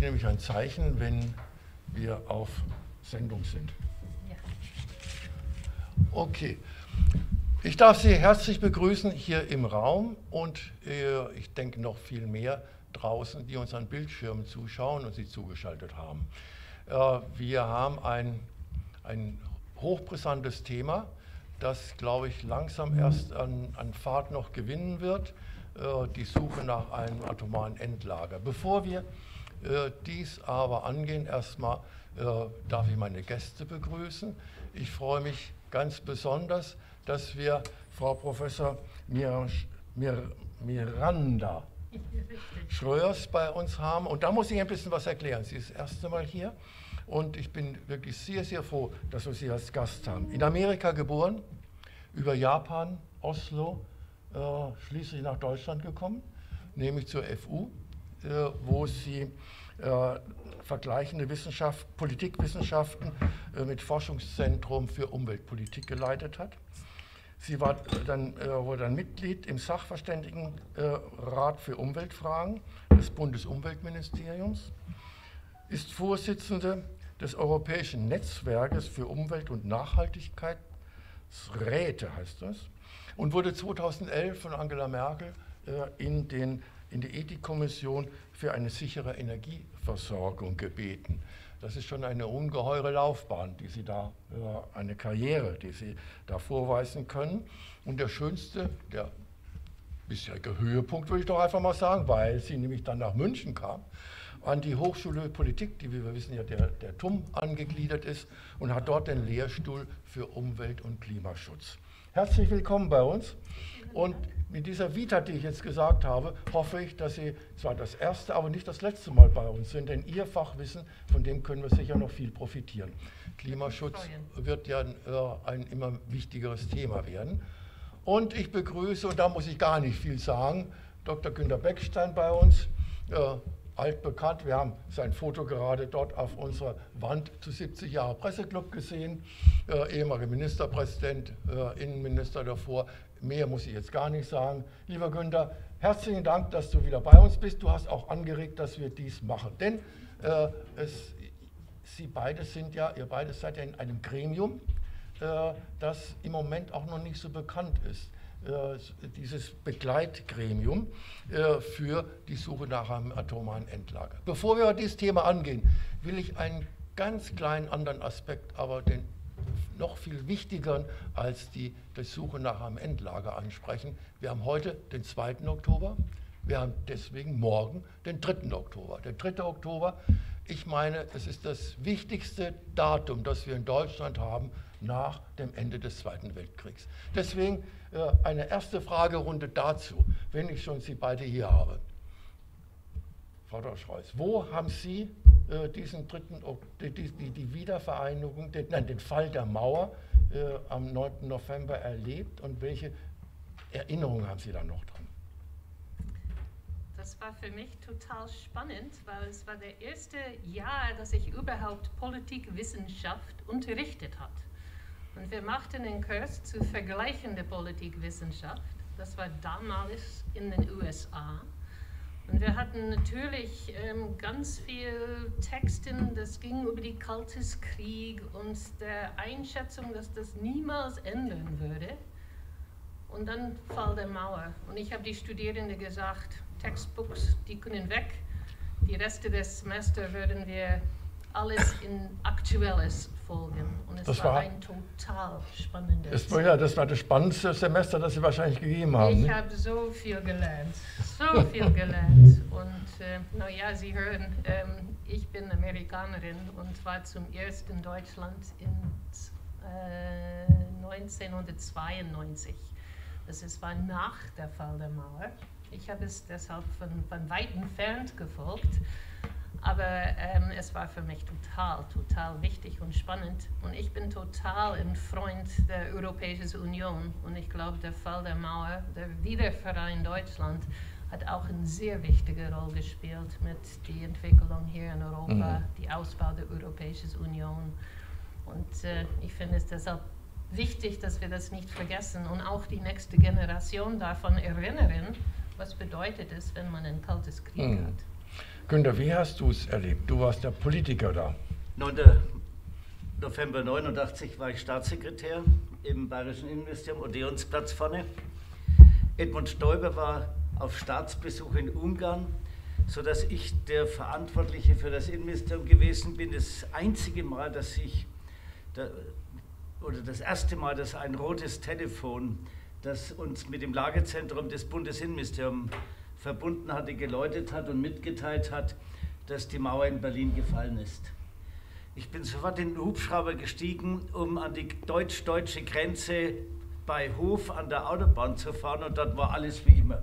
Nämlich ein Zeichen, wenn wir auf Sendung sind. Okay, ich darf Sie herzlich begrüßen hier im Raum und ich denke noch viel mehr draußen, die uns an Bildschirmen zuschauen und sie zugeschaltet haben. Wir haben ein hochbrisantes Thema, das, glaube ich, langsam erst an Fahrt noch gewinnen wird, die Suche nach einem atomaren Endlager. Bevor wir dies aber angehen, erstmal darf ich meine Gäste begrüßen. Ich freue mich ganz besonders, dass wir Frau Professor Miranda Schröers bei uns haben. Und da muss ich ein bisschen was erklären. Sie ist das erste Mal hier und ich bin wirklich sehr, sehr froh, dass wir Sie als Gast haben. In Amerika geboren, über Japan, Oslo, schließlich nach Deutschland gekommen, nämlich zur FU. Wo sie vergleichende Wissenschaft, Politikwissenschaften mit Forschungszentrum für Umweltpolitik geleitet hat. Sie war dann, wurde dann Mitglied im Sachverständigenrat für Umweltfragen des Bundesumweltministeriums, ist Vorsitzende des Europäischen Netzwerkes für Umwelt- und Nachhaltigkeitsräte, heißt das, und wurde 2011 von Angela Merkel in die Ethikkommission für eine sichere Energieversorgung gebeten. Das ist schon eine ungeheure Laufbahn, die Sie da, eine Karriere, die Sie da vorweisen können. Und der schönste, der bisherige Höhepunkt, würde ich doch einfach mal sagen, weil sie nämlich dann nach München kam, an die Hochschule für Politik, die, wie wir wissen, ja der TUM angegliedert ist, und hat dort den Lehrstuhl für Umwelt- und Klimaschutz. Herzlich willkommen bei uns. Und mit dieser Vita, die ich jetzt gesagt habe, hoffe ich, dass Sie zwar das erste, aber nicht das letzte Mal bei uns sind, denn Ihr Fachwissen, von dem können wir sicher noch viel profitieren. Klimaschutz wird ja ein immer wichtigeres Thema werden. Und ich begrüße, und da muss ich gar nicht viel sagen, Dr. Günter Beckstein bei uns, altbekannt. Wir haben sein Foto gerade dort auf unserer Wand zu 70 Jahre Presseclub gesehen, ehemaliger Ministerpräsident, Innenminister davor. Mehr muss ich jetzt gar nicht sagen. Lieber Günter, herzlichen Dank, dass du wieder bei uns bist. Du hast auch angeregt, dass wir dies machen. Denn ihr beide seid ja in einem Gremium, das im Moment auch noch nicht so bekannt ist. Dieses Begleitgremium für die Suche nach einem atomaren Endlager. Bevor wir dieses Thema angehen, will ich einen ganz kleinen anderen Aspekt, aber den noch viel wichtigeren als die Suche nach einem Endlager ansprechen. Wir haben heute den 2. Oktober, Wir haben deswegen morgen den 3. Oktober. Der 3. Oktober, ich meine, es ist das wichtigste Datum, das wir in Deutschland haben nach dem Ende des Zweiten Weltkriegs. Deswegen eine erste Fragerunde dazu, wenn ich schon Sie beide hier habe. Frau Dr. Schreuß, wo haben Sie diesen die Wiedervereinigung, den Fall der Mauer am 9. November erlebt und welche Erinnerungen haben Sie da noch dran? Das war für mich total spannend, weil es war das erste Jahr, dass ich überhaupt Politikwissenschaft unterrichtet habe. Und wir machten einen Kurs zu vergleichende Politikwissenschaft. Das war damals in den USA. Und wir hatten natürlich ganz viel Texten, das ging über den Kalten Krieg und der Einschätzung, dass das niemals ändern würde. Und dann Fall der Mauer. Und ich habe die Studierenden gesagt, Textbooks, die können weg. Die Reste des Semesters würden wir alles in Aktuelles folgen. Und es war ein total spannendes Semester. Ja, das war das spannendste Semester, das Sie wahrscheinlich gegeben haben. Ich habe so viel gelernt, so viel gelernt. Und naja, Sie hören, ich bin Amerikanerin und war zum ersten in Deutschland in 1992. Das war nach der Fall der Mauer. Ich habe es deshalb von weit entfernt gefolgt, aber es war für mich total wichtig und spannend. Und ich bin total ein Freund der Europäischen Union und ich glaube, der Fall der Mauer, der Wiederverein Deutschland, hat auch eine sehr wichtige Rolle gespielt mit der Entwicklung hier in Europa, die Ausbau der Europäischen Union. Und ich finde es deshalb wichtig, dass wir das nicht vergessen und auch die nächste Generation davon erinnern, was bedeutet es, wenn man einen Kalten Krieg hat. Günther, wie hast du es erlebt? Du warst der Politiker da. 9. November 1989 war ich Staatssekretär im Bayerischen Innenministerium, Odeonsplatz vorne. Edmund Stoiber war auf Staatsbesuch in Ungarn, sodass ich der Verantwortliche für das Innenministerium gewesen bin. Das einzige Mal, dass ich oder das erste Mal, dass ein rotes Telefon, das uns mit dem Lagezentrum des Bundesinnenministeriums verbunden hatte, geläutet hat und mitgeteilt hat, dass die Mauer in Berlin gefallen ist. Ich bin sofort in den Hubschrauber gestiegen, um an die deutsch-deutsche Grenze bei Hof an der Autobahn zu fahren und dort war alles wie immer.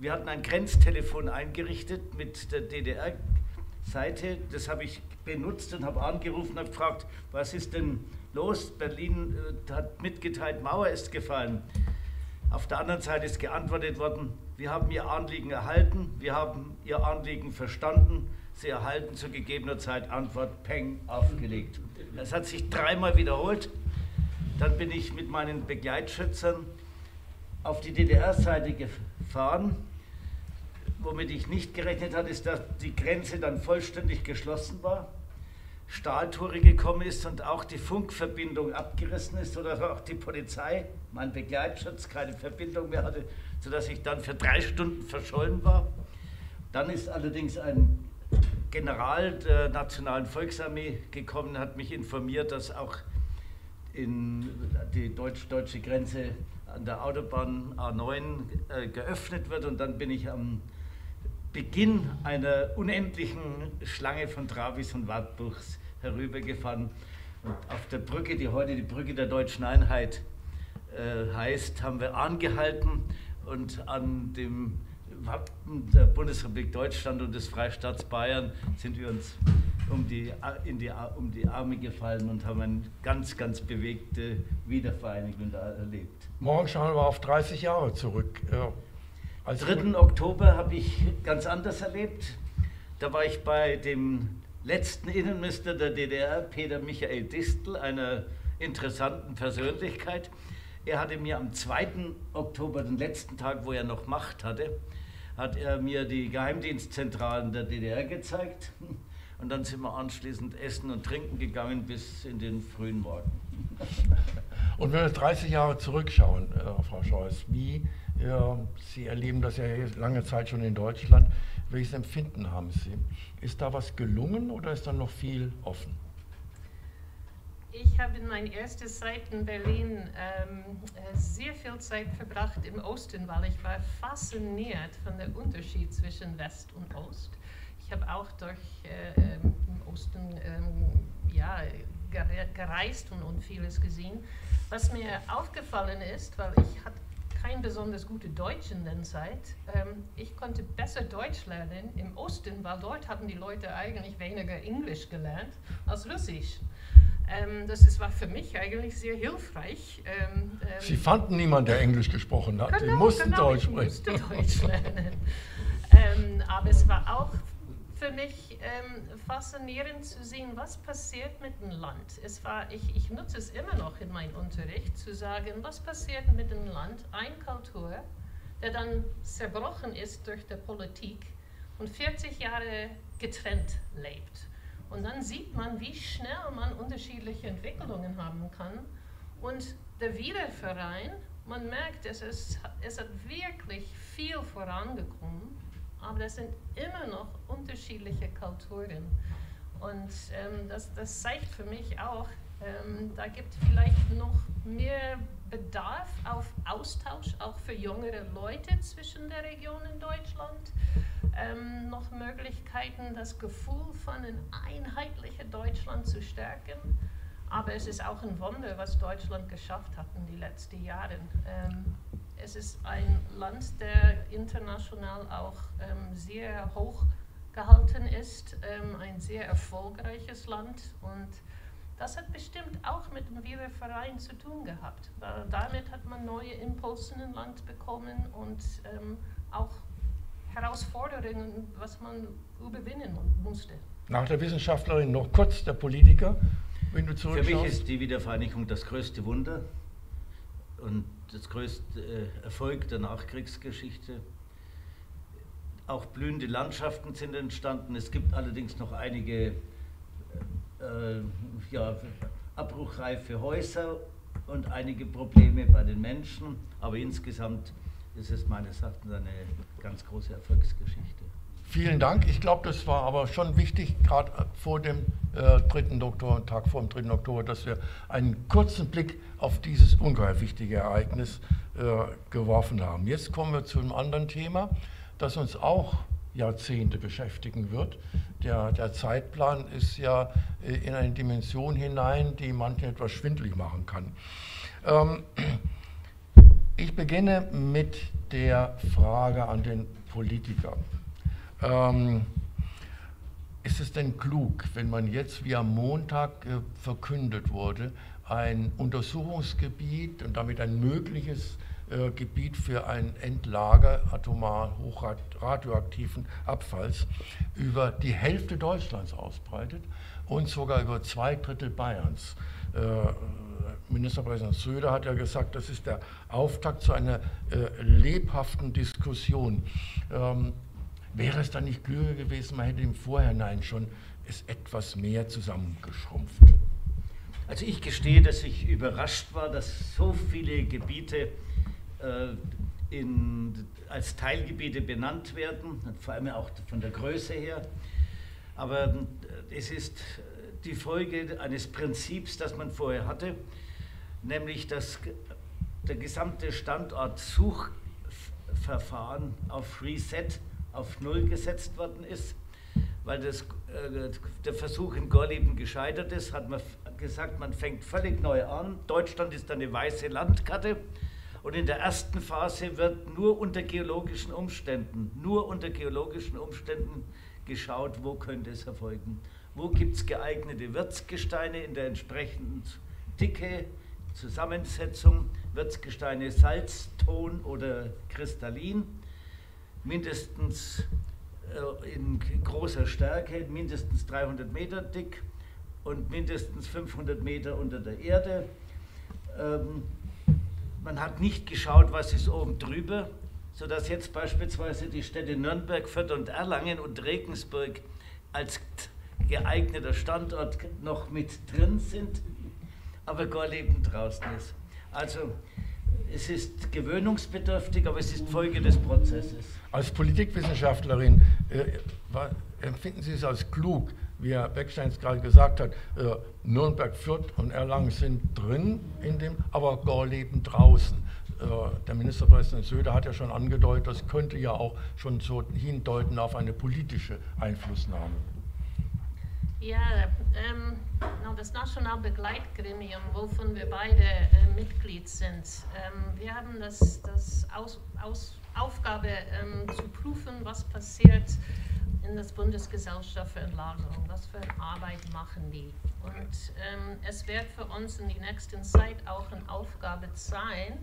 Wir hatten ein Grenztelefon eingerichtet mit der DDR-Seite, das habe ich benutzt und habe angerufen und habe gefragt, was ist denn los? Berlin hat mitgeteilt, Mauer ist gefallen. Auf der anderen Seite ist geantwortet worden, wir haben Ihr Anliegen erhalten, wir haben Ihr Anliegen verstanden, Sie erhalten zu gegebener Zeit Antwort, peng, aufgelegt. Das hat sich dreimal wiederholt. Dann bin ich mit meinen Begleitschützern auf die DDR-Seite gefahren. Womit ich nicht gerechnet hatte, ist, dass die Grenze dann vollständig geschlossen war, Stahltore gekommen ist und auch die Funkverbindung abgerissen ist, sodass auch die Polizei, mein Begleitschutz, keine Verbindung mehr hatte, sodass ich dann für 3 Stunden verschollen war. Dann ist allerdings ein General der Nationalen Volksarmee gekommen und hat mich informiert, dass auch die deutsch-deutsche Grenze an der Autobahn A9 geöffnet wird und dann bin ich am Beginn einer unendlichen Schlange von Travis und Wartburgs herübergefahren und auf der Brücke, die heute die Brücke der Deutschen Einheit heißt, haben wir angehalten und an dem Wappen der Bundesrepublik Deutschland und des Freistaats Bayern sind wir uns um die Arme gefallen und haben eine ganz bewegte Wiedervereinigung da erlebt. Morgen schauen wir auf 30 Jahre zurück. Ja. Am 3. Oktober habe ich ganz anders erlebt. Da war ich bei dem letzten Innenminister der DDR, Peter Michael Distel, einer interessanten Persönlichkeit. Er hatte mir am 2. Oktober, den letzten Tag, wo er noch Macht hatte, hat er mir die Geheimdienstzentralen der DDR gezeigt. Und dann sind wir anschließend essen und trinken gegangen bis in den frühen Morgen. Und wenn wir 30 Jahre zurückschauen, Frau Schreuß, wie Sie erleben das ja lange Zeit schon in Deutschland, welches Empfinden haben Sie? Ist da was gelungen oder ist da noch viel offen? Ich habe in meiner ersten Zeit in Berlin sehr viel Zeit verbracht im Osten, weil ich war fasziniert von dem Unterschied zwischen West und Ost. Ich habe auch durch im Osten ja, gereist und vieles gesehen. Was mir aufgefallen ist, weil ich hatte kein besonders gutes Deutsch in der Zeit, ich konnte besser Deutsch lernen im Osten, weil dort haben die Leute eigentlich weniger Englisch gelernt als Russisch. Das war für mich eigentlich sehr hilfreich. Sie fanden niemanden, der Englisch gesprochen hat. Genau, ich musste Deutsch lernen. Aber es war auch für mich faszinierend zu sehen, was passiert mit dem Land. Ich nutze es immer noch in meinem Unterricht, zu sagen, was passiert mit dem Land, eine Kultur, der dann zerbrochen ist durch die Politik und 40 Jahre getrennt lebt. Und dann sieht man, wie schnell man unterschiedliche Entwicklungen haben kann. Und der Wiederverein, man merkt, es hat wirklich viel vorangekommen, aber das sind immer noch unterschiedliche Kulturen. Und das zeigt für mich auch, da gibt es vielleicht noch mehr Bedarf auf Austausch, auch für jüngere Leute zwischen der Region in Deutschland. Noch Möglichkeiten, das Gefühl von einem einheitlichen Deutschland zu stärken. Aber es ist auch ein Wunder, was Deutschland geschafft hat in den letzten Jahren. Es ist ein Land, der international auch sehr hoch gehalten ist, ein sehr erfolgreiches Land. Und das hat bestimmt auch mit dem Wiederverein zu tun gehabt. Weil damit hat man neue Impulse im Land bekommen und auch Herausforderungen, was man überwinden musste. Nach der Wissenschaftlerin noch kurz der Politiker, wenn du zurückschaust. Für mich ist die Wiedervereinigung das größte Wunder und das größte Erfolg der Nachkriegsgeschichte. Auch blühende Landschaften sind entstanden. Es gibt allerdings noch einige ja, abbruchreife Häuser und einige Probleme bei den Menschen, aber insgesamt das ist meines Erachtens eine ganz große Erfolgsgeschichte. Vielen Dank. Ich glaube, das war aber schon wichtig, gerade vor dem Tag vor dem 3. Oktober, dass wir einen kurzen Blick auf dieses ungeheuer wichtige Ereignis geworfen haben. Jetzt kommen wir zu einem anderen Thema, das uns auch Jahrzehnte beschäftigen wird. Der Zeitplan ist ja in eine Dimension hinein, die manchen etwas schwindelig machen kann. Ich beginne mit der Frage an den Politiker. Ist es denn klug, wenn man jetzt, wie am Montag verkündet wurde, ein Untersuchungsgebiet und damit ein mögliches Gebiet für ein Endlager atomar hochradioaktiven Abfalls über die Hälfte Deutschlands ausbreitet und sogar über 2 Drittel Bayerns? Ministerpräsident Söder hat ja gesagt, das ist der Auftakt zu einer lebhaften Diskussion. Wäre es dann nicht klüger gewesen, man hätte im Vorhinein schon es etwas mehr zusammengeschrumpft? Also ich gestehe, dass ich überrascht war, dass so viele Gebiete als Teilgebiete benannt werden, vor allem auch von der Größe her. Aber es ist die Folge eines Prinzips, das man vorher hatte, nämlich dass der gesamte Standortsuchverfahren auf Reset, auf Null gesetzt worden ist, weil der Versuch in Gorleben gescheitert ist, hat man gesagt, man fängt völlig neu an. Deutschland ist eine weiße Landkarte und in der ersten Phase wird nur unter geologischen Umständen geschaut, wo könnte es erfolgen. Wo gibt es geeignete Wirtsgesteine in der entsprechenden Dicke, Zusammensetzung, Wirtsgesteine Salz, Ton oder Kristallin, mindestens in großer Stärke, mindestens 300 Meter dick und mindestens 500 Meter unter der Erde. Man hat nicht geschaut, was ist oben drüber, sodass jetzt beispielsweise die Städte Nürnberg, Fürth und Erlangen und Regensburg als geeigneter Standort noch mit drin sind, aber Gorleben draußen ist. Also es ist gewöhnungsbedürftig, aber es ist Folge des Prozesses. Als Politikwissenschaftlerin empfinden Sie es als klug, wie Herr Beckstein es gerade gesagt hat, Nürnberg, Fürth und Erlangen sind drin in dem, aber Gorleben draußen. Der Ministerpräsident Söder hat ja schon angedeutet, das könnte ja auch schon so hindeuten auf eine politische Einflussnahme. Ja, das nationale Begleitgremium, wovon wir beide Mitglied sind, wir haben Aufgabe zu prüfen, was passiert in der Bundesgesellschaft für Entlagerung, was für eine Arbeit machen die. Und es wird für uns in der nächsten Zeit auch eine Aufgabe sein,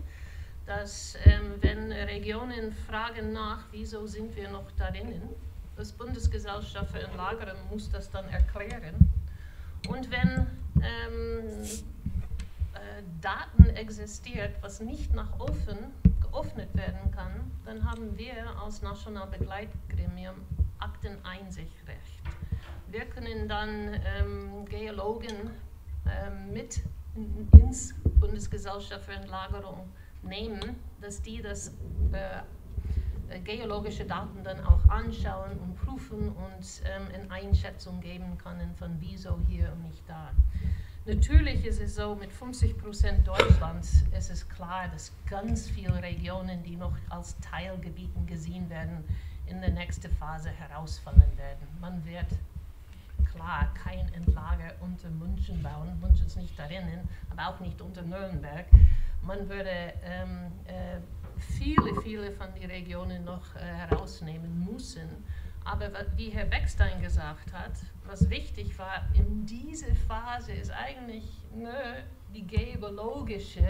dass wenn Regionen fragen nach, wieso sind wir noch darin, das Bundesgesellschaft für Entlagerung muss das dann erklären. Und wenn Daten existiert, was nicht nach offen geöffnet werden kann, dann haben wir als Nationalbegleitgremium Akteneinsichtsrecht. Wir können dann Geologen mit ins Bundesgesellschaft für Entlagerung nehmen, dass die das geologische Daten dann auch anschauen und prüfen und eine Einschätzung geben können von wieso hier und nicht da. Natürlich ist es so, mit 50% Deutschlands ist es klar, dass ganz viele Regionen, die noch als Teilgebieten gesehen werden, in der nächsten Phase herausfallen werden. Man wird klar kein Endlager unter München bauen, München ist nicht darinnen, aber auch nicht unter Nürnberg. Man würde viele von den Regionen noch herausnehmen müssen. Aber wie Herr Beckstein gesagt hat, was wichtig war in dieser Phase ist eigentlich die geologische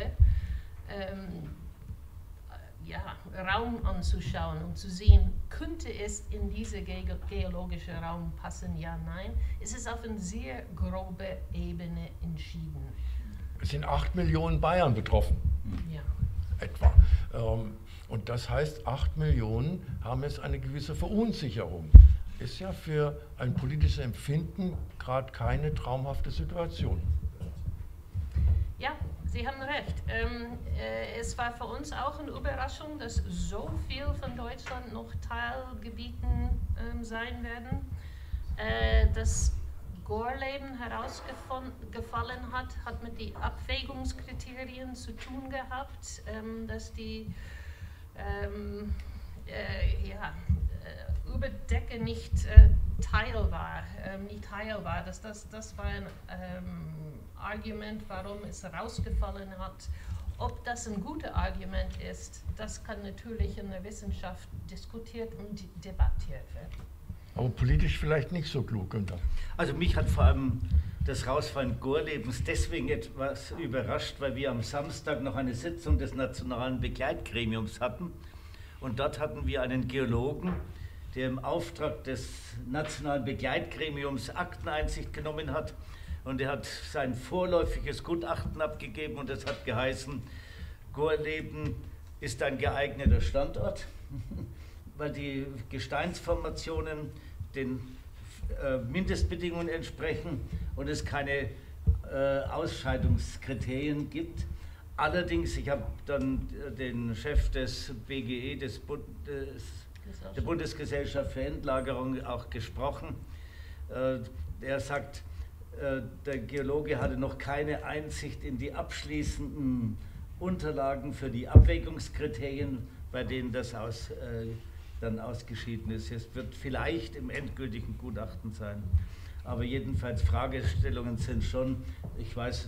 Raum anzuschauen und zu sehen, könnte es in diesen geologischen Raum passen, ja, nein. Es ist auf einer sehr groben Ebene entschieden. Es sind 8 Millionen Bayern betroffen. Ja. Etwa. Und das heißt, 8 Millionen haben jetzt eine gewisse Verunsicherung. Ist ja für ein politisches Empfinden gerade keine traumhafte Situation. Ja, Sie haben recht. Es war für uns auch eine Überraschung, dass so viel von Deutschland noch Teilgebieten sein werden. Das Gorleben herausgefallen hat, hat mit den Abwägungskriterien zu tun gehabt, dass die Überdecke nicht teilbar, das war ein Argument, warum es rausgefallen hat. Ob das ein gutes Argument ist, das kann natürlich in der Wissenschaft diskutiert und debattiert werden. Aber politisch vielleicht nicht so klug, Günther. Also mich hat vor allem das Rausfallen Gorlebens deswegen etwas überrascht, weil wir am Samstag noch eine Sitzung des Nationalen Begleitgremiums hatten. Und dort hatten wir einen Geologen, der im Auftrag des Nationalen Begleitgremiums Akteneinsicht genommen hat. Und er hat sein vorläufiges Gutachten abgegeben und es hat geheißen, Gorleben ist ein geeigneter Standort. Weil die Gesteinsformationen den Mindestbedingungen entsprechen und es keine Ausscheidungskriterien gibt. Allerdings, ich habe dann den Chef des BGE, der Bundesgesellschaft für Endlagerung, auch gesprochen. Er sagt, der Geologe hatte noch keine Einsicht in die abschließenden Unterlagen für die Abwägungskriterien, bei denen das dann ausgeschieden ist. Es wird vielleicht im endgültigen Gutachten sein. Aber jedenfalls Fragestellungen sind schon, ich weiß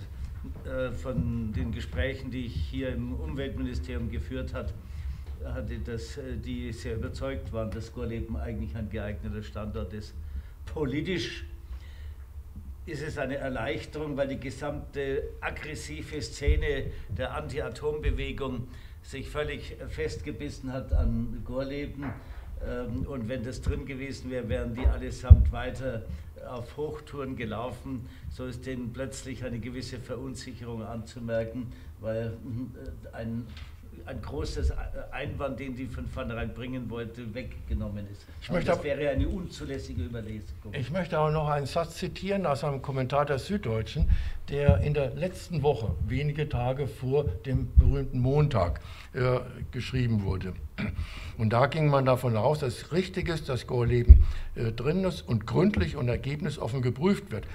von den Gesprächen, die ich hier im Umweltministerium geführt habe, die sehr überzeugt waren, dass Gorleben eigentlich ein geeigneter Standort ist. Politisch ist es eine Erleichterung, weil die gesamte aggressive Szene der Anti-Atom-Bewegung sich völlig festgebissen hat an Gorleben. Und wenn das drin gewesen wäre, wären die allesamt weiter auf Hochtouren gelaufen. So ist denen plötzlich eine gewisse Verunsicherung anzumerken, weil ein ein großes Einwand, den sie von vornherein bringen wollte, weggenommen ist. Das wäre eine unzulässige Überlesung. Ich möchte auch noch einen Satz zitieren aus einem Kommentar der Süddeutschen, der in der letzten Woche, wenige Tage vor dem berühmten Montag, geschrieben wurde. Und da ging man davon aus, dass es richtig ist, dass Gorleben drin ist und gründlich und ergebnisoffen geprüft wird.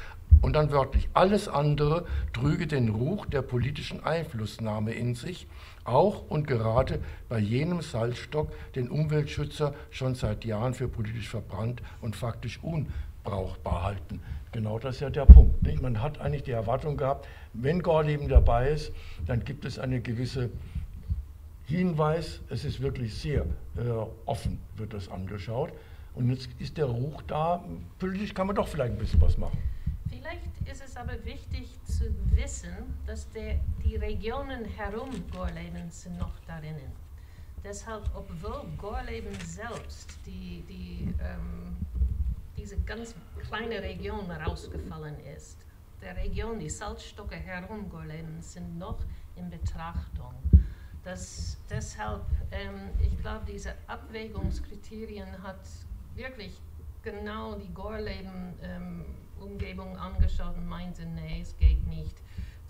Und dann wörtlich, alles andere trüge den Ruch der politischen Einflussnahme in sich, auch und gerade bei jenem Salzstock, den Umweltschützer schon seit Jahren für politisch verbrannt und faktisch unbrauchbar halten. Genau das ist ja der Punkt, nicht? Man hat eigentlich die Erwartung gehabt, wenn Gorleben dabei ist, dann gibt es eine gewisse Hinweis, es ist wirklich sehr offen, wird das angeschaut. Und jetzt ist der Ruch da, politisch kann man doch vielleicht ein bisschen was machen. Vielleicht ist es aber wichtig zu wissen, dass die Regionen herum Gorleben sind noch darin. Deshalb, obwohl Gorleben selbst diese ganz kleine Region rausgefallen ist, der Region, die Salzstocke herum Gorleben sind noch in Betrachtung. Deshalb, ich glaube, diese Abwägungskriterien hat wirklich genau die Gorleben Umgebung angeschaut und meinte, nee, es geht nicht.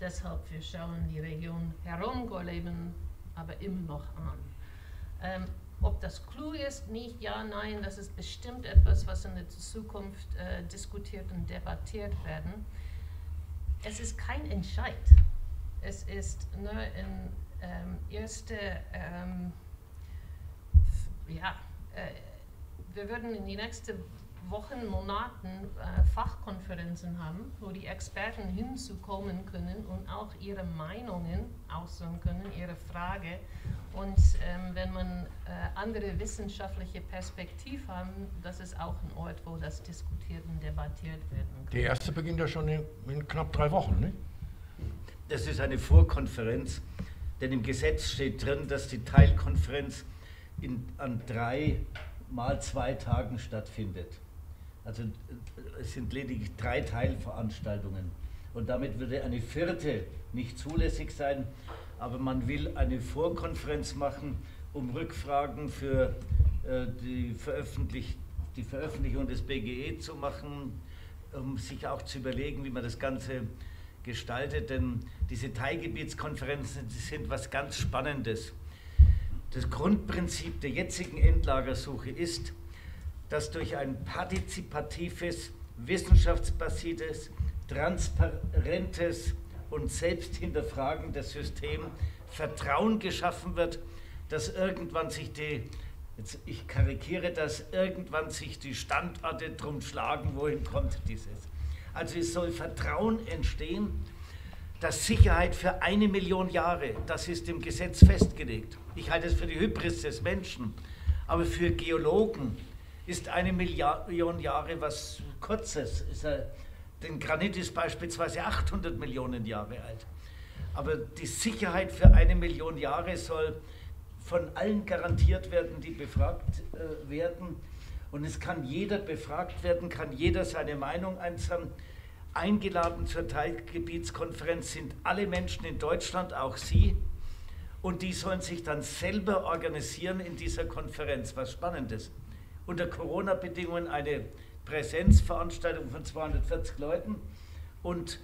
Deshalb, wir schauen die Region herum Gorleben, aber immer noch an. Ob das klug ist, nicht, ja, nein, das ist bestimmt etwas, was in der Zukunft diskutiert und debattiert werden. Es ist kein Entscheid. Es ist nur ein wir würden in die nächsten Wochen, Monaten Fachkonferenzen haben, wo die Experten hinzukommen können und auch ihre Meinungen äußern können, ihre Frage. Und wenn man andere wissenschaftliche Perspektive haben, das ist auch ein Ort, wo das diskutiert und debattiert werden kann. Der erste beginnt ja schon in knapp 3 Wochen, ne? Das ist eine Vorkonferenz, denn im Gesetz steht drin, dass die Teilkonferenz an 3 mal 2 Tagen stattfindet. Also es sind lediglich 3 Teilveranstaltungen und damit würde eine 4. nicht zulässig sein, aber man will eine Vorkonferenz machen, um Rückfragen für die Veröffentlichung des BGE zu machen, um sich auch zu überlegen, wie man das Ganze gestaltet, denn diese Teilgebietskonferenzen sind was ganz Spannendes. Das Grundprinzip der jetzigen Endlagersuche ist, dass durch ein partizipatives, wissenschaftsbasiertes, transparentes und selbsthinterfragendes System Vertrauen geschaffen wird, dass irgendwann sich die Standorte drum schlagen, wohin kommt dieses. Also es soll Vertrauen entstehen, dass Sicherheit für 1 Million Jahre, das ist im Gesetz festgelegt. Ich halte es für die Hybris des Menschen, aber für Geologen ist 1 Million Jahre was Kurzes. Denn Granit ist beispielsweise 800 Millionen Jahre alt. Aber die Sicherheit für 1 Million Jahre soll von allen garantiert werden, die befragt werden. Und es kann jeder befragt werden, kann jeder seine Meinung einsammeln. Eingeladen zur Teilgebietskonferenz sind alle Menschen in Deutschland, auch Sie. Und die sollen sich dann selber organisieren in dieser Konferenz. Was Spannendes. Unter Corona-Bedingungen eine Präsenzveranstaltung von 240 Leuten und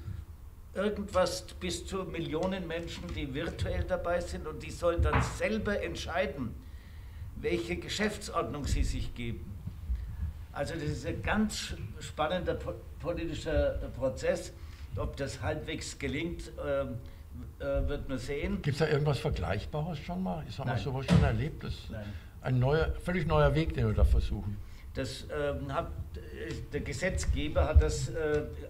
irgendwas bis zu Millionen Menschen, die virtuell dabei sind. Und die sollen dann selber entscheiden, welche Geschäftsordnung sie sich geben. Also das ist ein ganz spannender politischer Prozess. Ob das halbwegs gelingt, wird man sehen. Gibt es da irgendwas Vergleichbares schon mal? Ich habe sowas schon erlebt. Das ist ein völlig neuer Weg, den wir da versuchen. Der Gesetzgeber hat das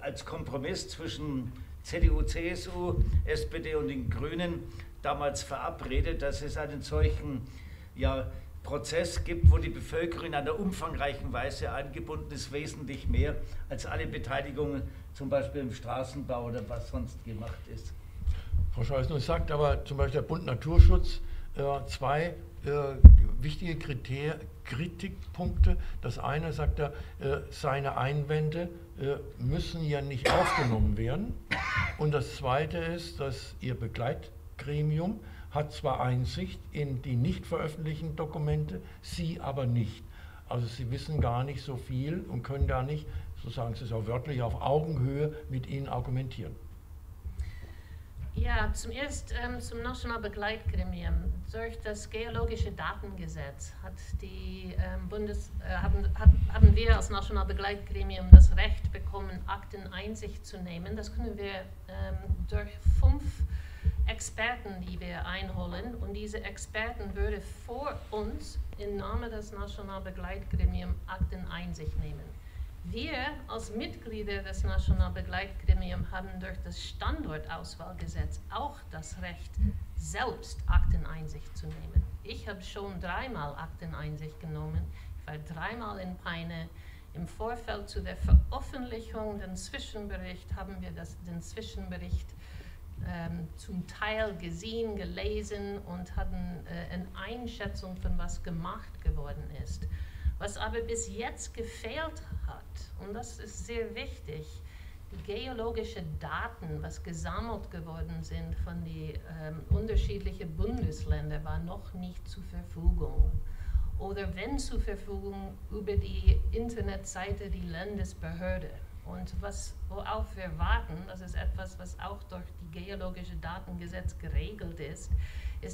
als Kompromiss zwischen CDU, CSU, SPD und den Grünen damals verabredet, dass es einen solchen, ja, Prozess gibt, wo die Bevölkerung in einer umfangreichen Weise eingebunden ist, wesentlich mehr als alle Beteiligungen, zum Beispiel im Straßenbau oder was sonst gemacht ist. Frau Scheuß, nun sagt aber zum Beispiel der Bund Naturschutz 2 wichtige Kritikpunkte. Das eine, sagt er, seine Einwände müssen ja nicht aufgenommen werden. Und das zweite ist, dass ihr Begleitgremium hat zwar Einsicht in die nicht veröffentlichten Dokumente, Sie aber nicht. Also Sie wissen gar nicht so viel und können da nicht, so sagen Sie es auch wörtlich, auf Augenhöhe mit Ihnen argumentieren. Ja, zum ersten zum National Begleitgremium. Durch das Geologische Datengesetz haben wir als National Begleitgremium das Recht bekommen, Akten Einsicht zu nehmen. Das können wir durch 5 Experten, die wir einholen. Und diese Experten würden vor uns im Namen des National Begleitgremium Akten Einsicht nehmen. Wir als Mitglieder des Nationalbegleitgremiums haben durch das Standortauswahlgesetz auch das Recht, selbst Akteneinsicht zu nehmen. Ich habe schon 3-mal Akteneinsicht genommen. Ich war 3-mal in Peine. Im Vorfeld zu der Veröffentlichung des Zwischenberichts haben wir den Zwischenbericht zum Teil gesehen, gelesen und hatten eine Einschätzung von was gemacht geworden ist. Was aber bis jetzt gefehlt hat, und das ist sehr wichtig, die geologischen Daten, was gesammelt geworden sind von den unterschiedlichen Bundesländern, war noch nicht zur Verfügung. Oder wenn zur Verfügung, über die Internetseite die Landesbehörde. Und worauf wir warten, das ist etwas, was auch durch die geologische Datengesetz geregelt ist,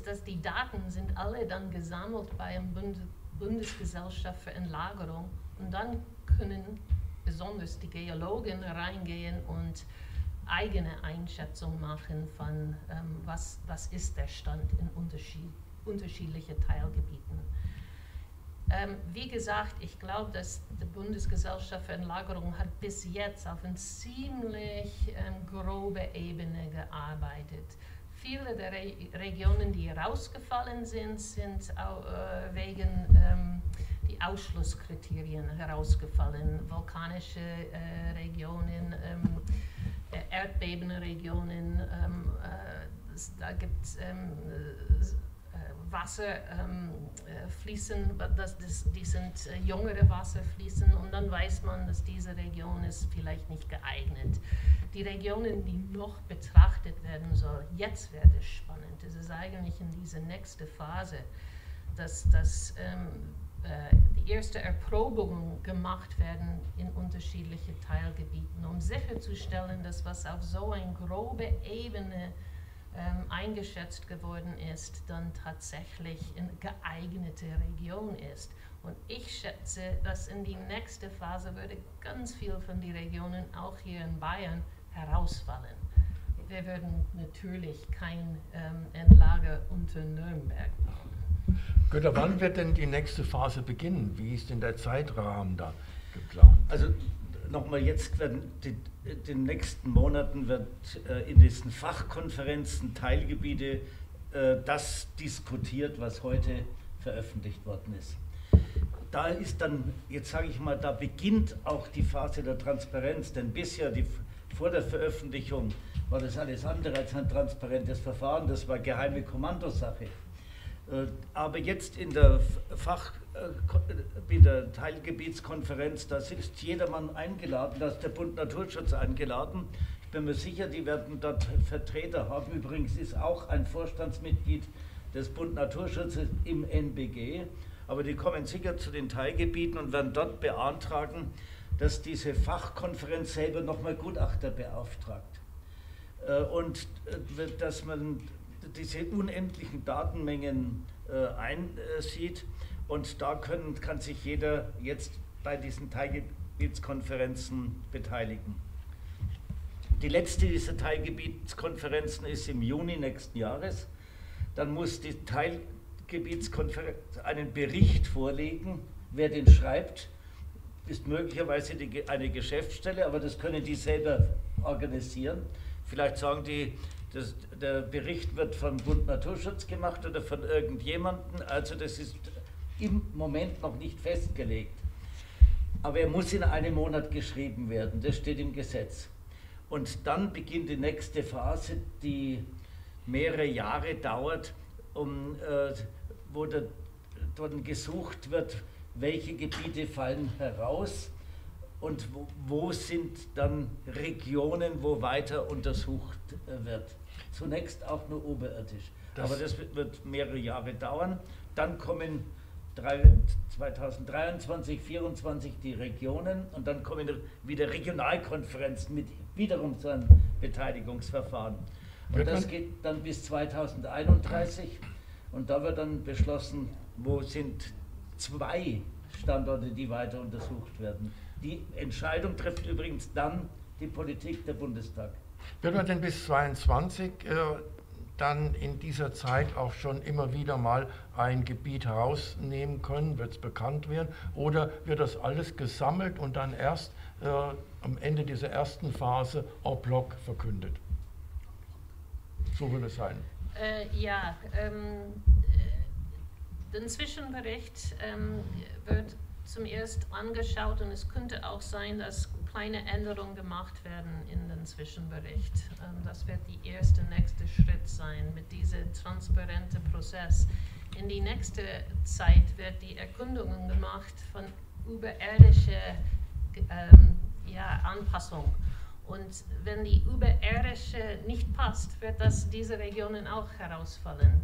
dass die Daten sind alle dann gesammelt bei einem Bundesgesellschaft für Entlagerung, und dann können besonders die Geologen reingehen und eigene Einschätzung machen von was ist der Stand in unterschiedlichen Teilgebieten. Wie gesagt, ich glaube, dass die Bundesgesellschaft für Entlagerung hat bis jetzt auf eine ziemlich grobe Ebene gearbeitet. Viele der Regionen, die rausgefallen sind, sind wegen die Ausschlusskriterien herausgefallen. Vulkanische Regionen, Erdbebenregionen, da gibt es Wasserfließen, die sind jüngere Wasserfließen, und dann weiß man, dass diese Region ist vielleicht nicht geeignet. Die Regionen, die noch betrachtet werden sollen, jetzt wird es spannend. Es ist eigentlich in dieser nächsten Phase, dass die erste Erprobungen gemacht werden in unterschiedliche Teilgebieten, um sicherzustellen, dass was auf so einer groben Ebene eingeschätzt geworden ist, dann tatsächlich eine geeignete Region ist. Und ich schätze, dass in die nächste Phase würde ganz viel von den Regionen, auch hier in Bayern, herausfallen. Wir würden natürlich kein Endlager unter Nürnberg bauen. Götter, wann wird denn die nächste Phase beginnen? Wie ist denn der Zeitrahmen da geplant? Also nochmal, jetzt werden in den nächsten Monaten in diesen Fachkonferenzen Teilgebiete das diskutiert, was heute veröffentlicht worden ist. Da ist dann, jetzt sage ich mal, da beginnt auch die Phase der Transparenz, denn bisher, vor der Veröffentlichung, war das alles andere als ein transparentes Verfahren, das war geheime Kommandosache. Aber jetzt in der Teilgebietskonferenz, da sitzt jedermann eingeladen, da ist der Bund Naturschutz eingeladen. Ich bin mir sicher, die werden dort Vertreter haben. Übrigens ist auch ein Vorstandsmitglied des Bund Naturschutzes im NBG. Aber die kommen sicher zu den Teilgebieten und werden dort beantragen, dass diese Fachkonferenz selber nochmal Gutachter beauftragt. Und dass man diese unendlichen Datenmengen einsieht. Und da kann sich jeder jetzt bei diesen Teilgebietskonferenzen beteiligen. Die letzte dieser Teilgebietskonferenzen ist im Juni nächsten Jahres. Dann muss die Teilgebietskonferenz einen Bericht vorlegen. Wer den schreibt, ist möglicherweise eine Geschäftsstelle, aber das können die selber organisieren. Vielleicht sagen die, der Bericht wird vom Bund Naturschutz gemacht oder von irgendjemandem. Also das ist im Moment noch nicht festgelegt. Aber er muss in einem Monat geschrieben werden, das steht im Gesetz. Und dann beginnt die nächste Phase, die mehrere Jahre dauert, wo dort gesucht wird, welche Gebiete fallen heraus und wo sind dann Regionen, wo weiter untersucht wird. Zunächst auch nur oberirdisch, aber das wird mehrere Jahre dauern. Dann kommen 2023, 2024 die Regionen und dann kommen wieder Regionalkonferenzen mit wiederum so einem Beteiligungsverfahren. Und das geht dann bis 2031 und da wird dann beschlossen, wo sind zwei Standorte, die weiter untersucht werden. Die Entscheidung trifft übrigens dann die Politik, der Bundestag. Wird man denn bis 2022 dann in dieser Zeit auch schon immer wieder mal ein Gebiet herausnehmen können, wird es bekannt werden? Oder wird das alles gesammelt und dann erst am Ende dieser ersten Phase en bloc verkündet? So will es sein. Den Zwischenbericht wird zuerst angeschaut und es könnte auch sein, dass kleine Änderungen gemacht werden in den Zwischenbericht. Das wird der nächste Schritt sein mit diesem transparenten Prozess. In die nächste Zeit wird die Erkundungen gemacht von überirdischer Anpassung. Und wenn die überirdische nicht passt, wird das diese Regionen auch herausfallen.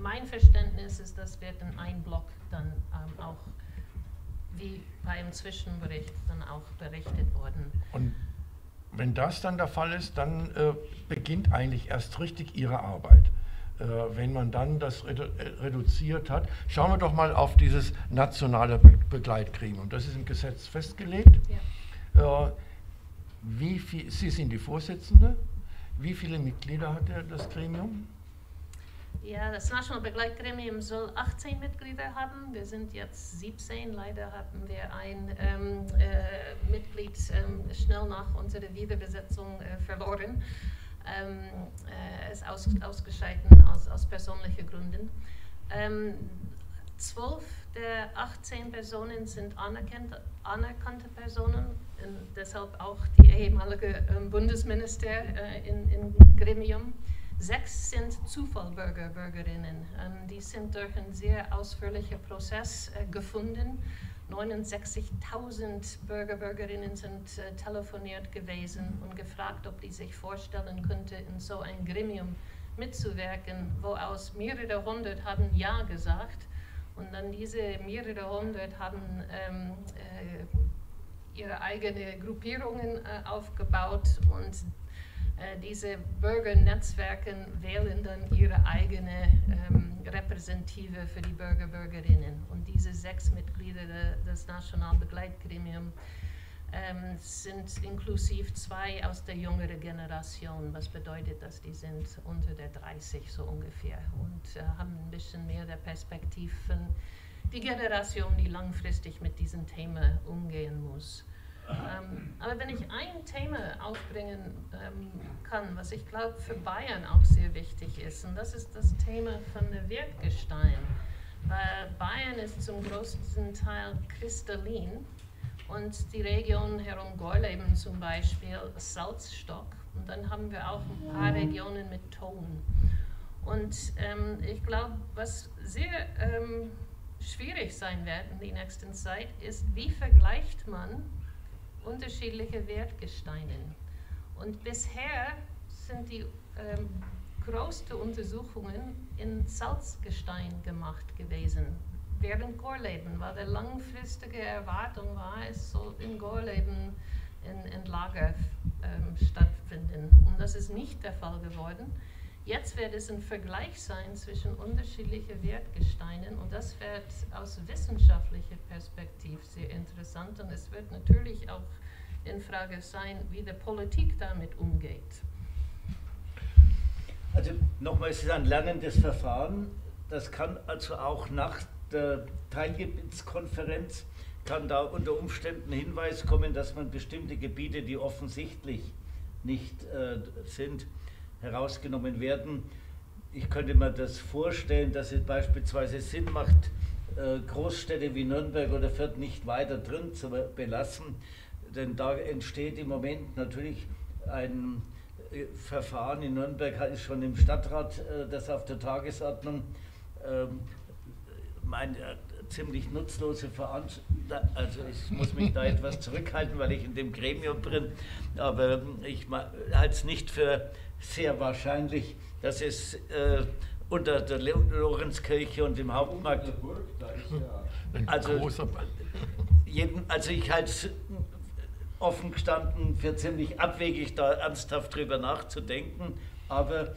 Mein Verständnis ist, das wird in einem Block dann auch wie beim Zwischenbericht dann auch berichtet worden. Und wenn das dann der Fall ist, dann beginnt eigentlich erst richtig Ihre Arbeit, wenn man dann das reduziert hat. Schauen wir doch mal auf dieses nationale Begleitgremium. Das ist im Gesetz festgelegt. Ja. Wie viel, Sie sind die Vorsitzende. Wie viele Mitglieder hat das Gremium? Ja, das National Begleitgremium soll 18 Mitglieder haben. Wir sind jetzt 17. Leider hatten wir ein Mitglied schnell nach unserer Wiederbesetzung verloren. Es ist ausgescheiden aus persönlichen Gründen. 12 der 18 Personen sind anerkannte Personen, deshalb auch die ehemalige Bundesminister im Gremium. 6 sind Zufallbürger, Bürgerinnen. Die sind durch einen sehr ausführlichen Prozess gefunden. 69.000 Bürger, Bürgerinnen sind telefoniert gewesen und gefragt, ob die sich vorstellen könnte, in so ein Gremium mitzuwirken, wo aus mehrere hundert haben Ja gesagt. Und dann diese mehrere hundert haben ihre eigenen Gruppierungen aufgebaut und diese Bürgernetzwerke wählen dann ihre eigene Repräsentative für die Bürger, Bürgerinnen. Und diese 6 Mitglieder des Nationalen Begleitgremiums sind inklusive 2 aus der jüngeren Generation, was bedeutet, dass die sind unter der 30 so ungefähr und haben ein bisschen mehr der Perspektive von die Generation, die langfristig mit diesem Thema umgehen muss. Aber wenn ich ein Thema aufbringen kann, was ich glaube für Bayern auch sehr wichtig ist, und das ist das Thema von der Wirtgestein, weil Bayern ist zum größten Teil kristallin. Und die Region herum Gorleben zum Beispiel Salzstock. Und dann haben wir auch ein paar Regionen mit Ton. Und ich glaube, was sehr schwierig sein wird in der nächsten Zeit, ist, wie vergleicht man unterschiedliche Wertgesteine. Und bisher sind die größten Untersuchungen in Salzgestein gemacht gewesen. Während Gorleben, weil die langfristige Erwartung war, es soll in Gorleben in Lager stattfinden. Und das ist nicht der Fall geworden. Jetzt wird es ein Vergleich sein zwischen unterschiedlichen Wertgesteinen und das wird aus wissenschaftlicher Perspektive sehr interessant. Und es wird natürlich auch in Frage sein, wie die Politik damit umgeht. Also nochmal, es ist ein lernendes Verfahren. Das kann also auch nach der Teilgebietskonferenz kann da unter Umständen Hinweis kommen, dass man bestimmte Gebiete, die offensichtlich nicht sind, herausgenommen werden. Ich könnte mir das vorstellen, dass es beispielsweise Sinn macht, Großstädte wie Nürnberg oder Fürth nicht weiter drin zu belassen, denn da entsteht im Moment natürlich ein Verfahren. In Nürnberg ist schon im Stadtrat das auf der Tagesordnung. ziemlich nutzlose Veranstaltung, also ich muss mich da etwas zurückhalten, weil ich in dem Gremium bin, aber ich halte es nicht für sehr wahrscheinlich, dass es unter der Lorenzkirche und dem Hauptmarkt, also ich halte es offen gestanden für ziemlich abwegig, da ernsthaft drüber nachzudenken, aber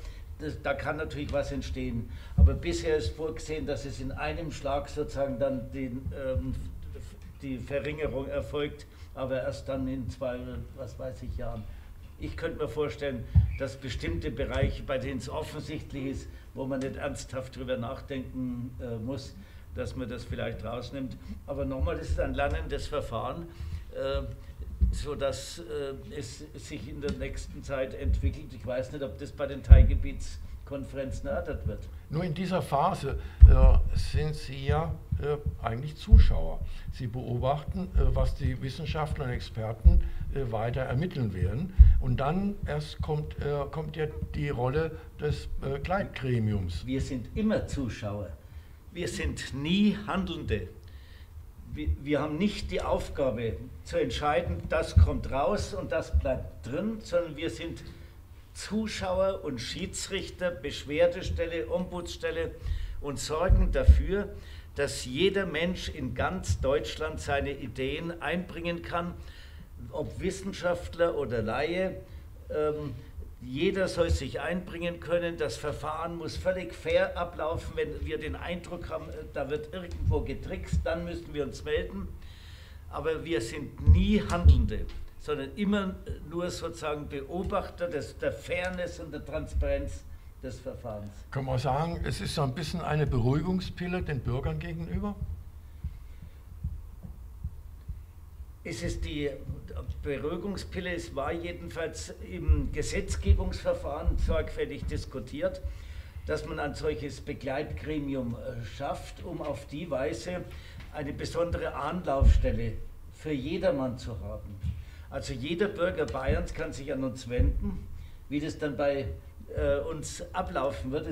da kann natürlich was entstehen. Aber bisher ist vorgesehen, dass es in einem Schlag sozusagen dann die Verringerung erfolgt, aber erst dann in 2, was weiß ich, Jahren. Ich könnte mir vorstellen, dass bestimmte Bereiche, bei denen es offensichtlich ist, wo man nicht ernsthaft drüber nachdenken muss, dass man das vielleicht rausnimmt. Aber nochmal, das ist ein lernendes Verfahren, sodass es sich in der nächsten Zeit entwickelt. Ich weiß nicht, ob das bei den Teilgebietskonferenzen erörtert wird. Nur in dieser Phase sind Sie ja eigentlich Zuschauer. Sie beobachten, was die Wissenschaftler und Experten weiter ermitteln werden. Und dann erst kommt ja die Rolle des Kleidgremiums. Wir sind immer Zuschauer. Wir sind nie Handelnde. Wir haben nicht die Aufgabe zu entscheiden, das kommt raus und das bleibt drin, sondern wir sind Zuschauer und Schiedsrichter, Beschwerdestelle, Ombudsstelle und sorgen dafür, dass jeder Mensch in ganz Deutschland seine Ideen einbringen kann, ob Wissenschaftler oder Laie. Jeder soll sich einbringen können, das Verfahren muss völlig fair ablaufen. Wenn wir den Eindruck haben, da wird irgendwo getrickst, dann müssen wir uns melden. Aber wir sind nie Handelnde, sondern immer nur sozusagen Beobachter der Fairness und der Transparenz des Verfahrens. Kann man sagen, es ist so ein bisschen eine Beruhigungspille den Bürgern gegenüber? Es ist die Beruhigungspille, es war jedenfalls im Gesetzgebungsverfahren sorgfältig diskutiert, dass man ein solches Begleitgremium schafft, um auf die Weise eine besondere Anlaufstelle für jedermann zu haben. Also jeder Bürger Bayerns kann sich an uns wenden, wie das dann bei uns ablaufen wird,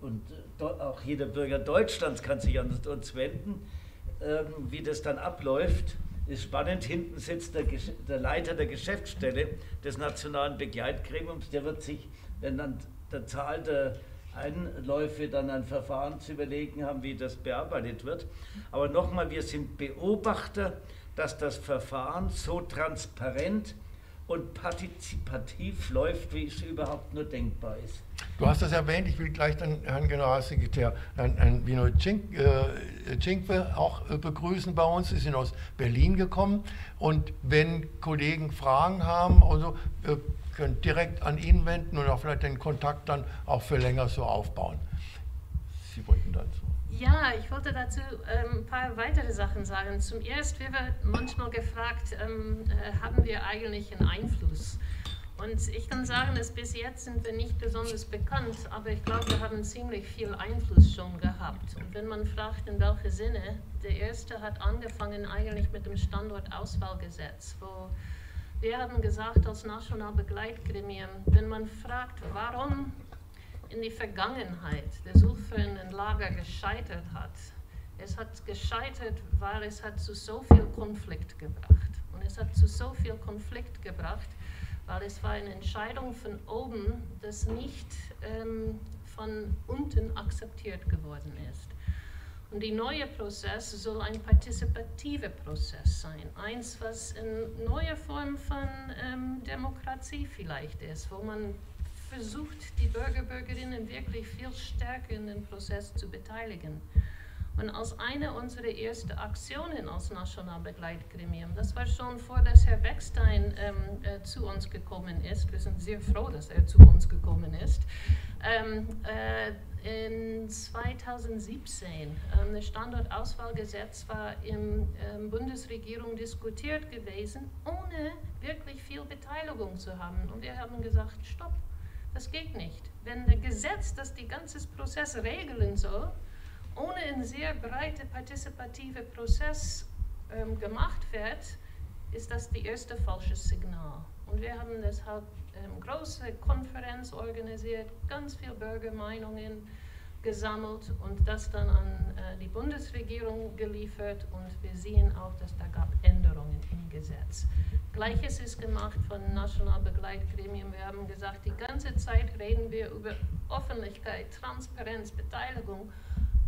und auch jeder Bürger Deutschlands kann sich an uns wenden, wie das dann abläuft. Ist spannend, hinten sitzt der Leiter der Geschäftsstelle des Nationalen Begleitgremiums, der wird sich, wenn an der Zahl der Einläufe dann ein Verfahren zu überlegen haben, wie das bearbeitet wird. Aber nochmal, wir sind Beobachter, dass das Verfahren so transparent und partizipativ läuft, wie es überhaupt nur denkbar ist. Du hast das erwähnt, ich will gleich dann Herrn Generalsekretär Wino Cinque auch begrüßen bei uns. Sie sind aus Berlin gekommen und wenn Kollegen Fragen haben, also, können direkt an ihn wenden und auch vielleicht den Kontakt dann auch für länger so aufbauen. Sie wollten dazu. Ja, ich wollte dazu ein paar weitere Sachen sagen. Zum Ersten wird manchmal gefragt, haben wir eigentlich einen Einfluss? Und ich kann sagen, dass bis jetzt sind wir nicht besonders bekannt, aber ich glaube, wir haben ziemlich viel Einfluss schon gehabt. Und wenn man fragt, in welchem Sinne, der erste hat angefangen eigentlich mit dem Standortauswahlgesetz, wo wir haben gesagt, als Nationalbegleitgremium, wenn man fragt, warum in die Vergangenheit der Suchenden-Lager gescheitert hat. Es hat gescheitert, weil es hat zu so viel Konflikt gebracht. Und es hat zu so viel Konflikt gebracht, weil es war eine Entscheidung von oben, das nicht von unten akzeptiert geworden ist. Und der neue Prozess soll ein partizipativer Prozess sein. Eins, was eine neue Form von Demokratie vielleicht ist, wo man versucht, die Bürger, Bürgerinnen wirklich viel stärker in den Prozess zu beteiligen. Und als eine unserer ersten Aktionen als Nationalbegleitgremium, das war schon vor, dass Herr Weckstein zu uns gekommen ist, wir sind sehr froh, dass er zu uns gekommen ist, in 2017, das Standortauswahlgesetz war in der Bundesregierung diskutiert gewesen, ohne wirklich viel Beteiligung zu haben. Und wir haben gesagt, stopp. Das geht nicht. Wenn das Gesetz, das den ganzen Prozess regeln soll, ohne einen sehr breiten partizipativen Prozess gemacht wird, ist das das erste falsche Signal. Und wir haben deshalb eine große Konferenz organisiert, ganz viele Bürgermeinungen gesammelt und das dann an die Bundesregierung geliefert, und wir sehen auch, dass da gab Änderungen im Gesetz. Gleiches ist gemacht von Nationalbegleitgremien. Wir haben gesagt, die ganze Zeit reden wir über Öffentlichkeit, Transparenz, Beteiligung.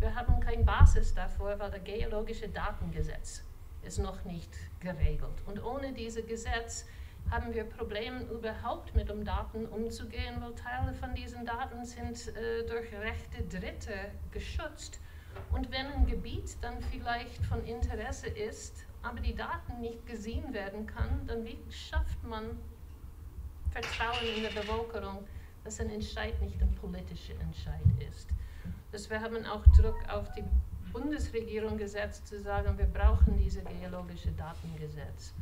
Wir haben keine Basis davor, weil das geologische Datengesetz ist noch nicht geregelt. Und ohne dieses Gesetz haben wir Probleme überhaupt mit um Daten umzugehen, weil Teile von diesen Daten sind durch Rechte Dritte geschützt. Und wenn ein Gebiet dann vielleicht von Interesse ist, aber die Daten nicht gesehen werden kann, dann wie schafft man Vertrauen in der Bevölkerung, dass ein Entscheid nicht ein politischer Entscheid ist. Dass wir haben auch Druck auf die Bundesregierung gesetzt, zu sagen, wir brauchen dieses geologische Datengesetz.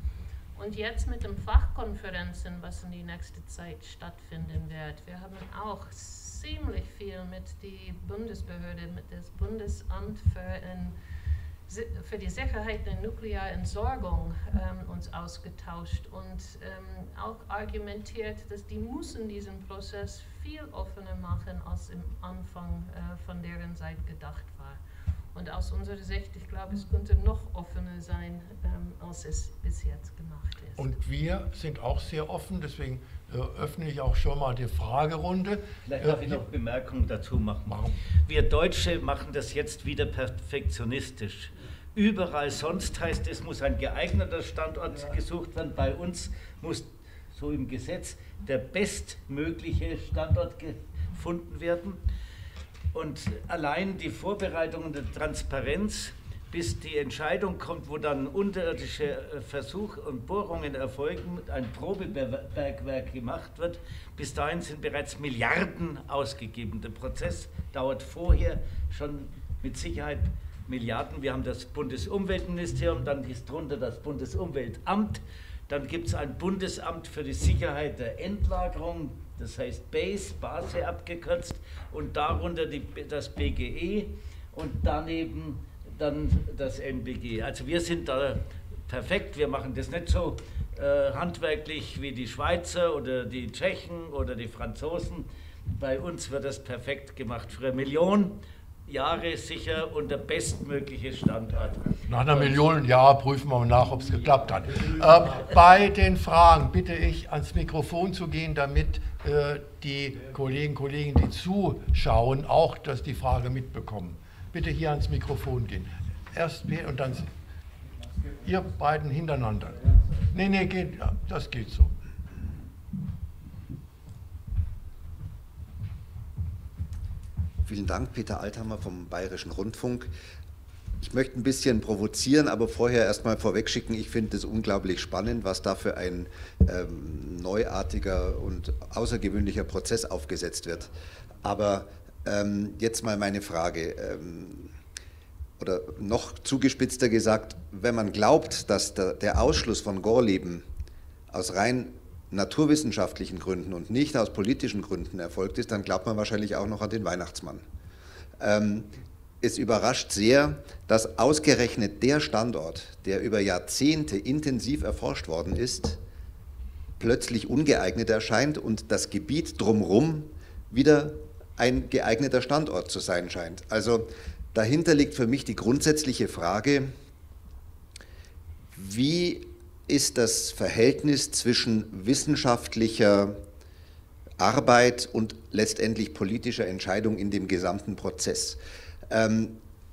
Und jetzt mit den Fachkonferenzen, was in die nächste Zeit stattfinden wird, wir haben auch ziemlich viel mit der Bundesbehörde, mit dem Bundesamt für die Sicherheit der Nuklearentsorgung uns ausgetauscht und auch argumentiert, dass die müssen diesen Prozess viel offener machen, als im Anfang von deren Seite gedacht war. Und aus unserer Sicht, ich glaube, es könnte noch offener sein, als es bis jetzt gemacht ist. Und wir sind auch sehr offen, deswegen öffne ich auch schon mal die Fragerunde. Vielleicht darf ich noch Bemerkungen dazu machen. Wir Deutsche machen das jetzt wieder perfektionistisch. Überall sonst heißt es, muss ein geeigneter Standort gesucht werden. Bei uns muss, so im Gesetz, der bestmögliche Standort gefunden werden. Und allein die Vorbereitungen der Transparenz, bis die Entscheidung kommt, wo dann unterirdische Versuche und Bohrungen erfolgen, ein Probebergwerk gemacht wird, bis dahin sind bereits Milliarden ausgegeben. Der Prozess dauert vorher schon mit Sicherheit Milliarden. Wir haben das Bundesumweltministerium, dann ist drunter das Bundesumweltamt, dann gibt es ein Bundesamt für die Sicherheit der Endlagerung, das heißt BASE, Base abgekürzt, und darunter das BGE und daneben dann das NBG. Also wir sind da perfekt, wir machen das nicht so handwerklich wie die Schweizer oder die Tschechen oder die Franzosen. Bei uns wird das perfekt gemacht für eine Million Jahre sicher und der bestmögliche Standort. Nach einer Million Jahre prüfen wir nach, ob es geklappt hat. Bei den Fragen bitte ich, ans Mikrofon zu gehen, damit die Kollegen und Kolleginnen, die zuschauen, auch dass die Frage mitbekommen. Bitte hier ans Mikrofon gehen. Erst und dann ihr beiden hintereinander. Nee, nee, geht, das geht so. Vielen Dank, Peter Althammer vom Bayerischen Rundfunk. Ich möchte ein bisschen provozieren, aber vorher erstmal vorwegschicken, ich finde es unglaublich spannend, was da für ein neuartiger und außergewöhnlicher Prozess aufgesetzt wird. Aber jetzt mal meine Frage, oder noch zugespitzter gesagt, wenn man glaubt, dass der Ausschluss von Gorleben aus rein naturwissenschaftlichen Gründen und nicht aus politischen Gründen erfolgt ist, dann glaubt man wahrscheinlich auch noch an den Weihnachtsmann. Es überrascht sehr, dass ausgerechnet der Standort, der über Jahrzehnte intensiv erforscht worden ist, plötzlich ungeeignet erscheint und das Gebiet drumherum wieder ein geeigneter Standort zu sein scheint. Also dahinter liegt für mich die grundsätzliche Frage, wie ist das Verhältnis zwischen wissenschaftlicher Arbeit und letztendlich politischer Entscheidung in dem gesamten Prozess.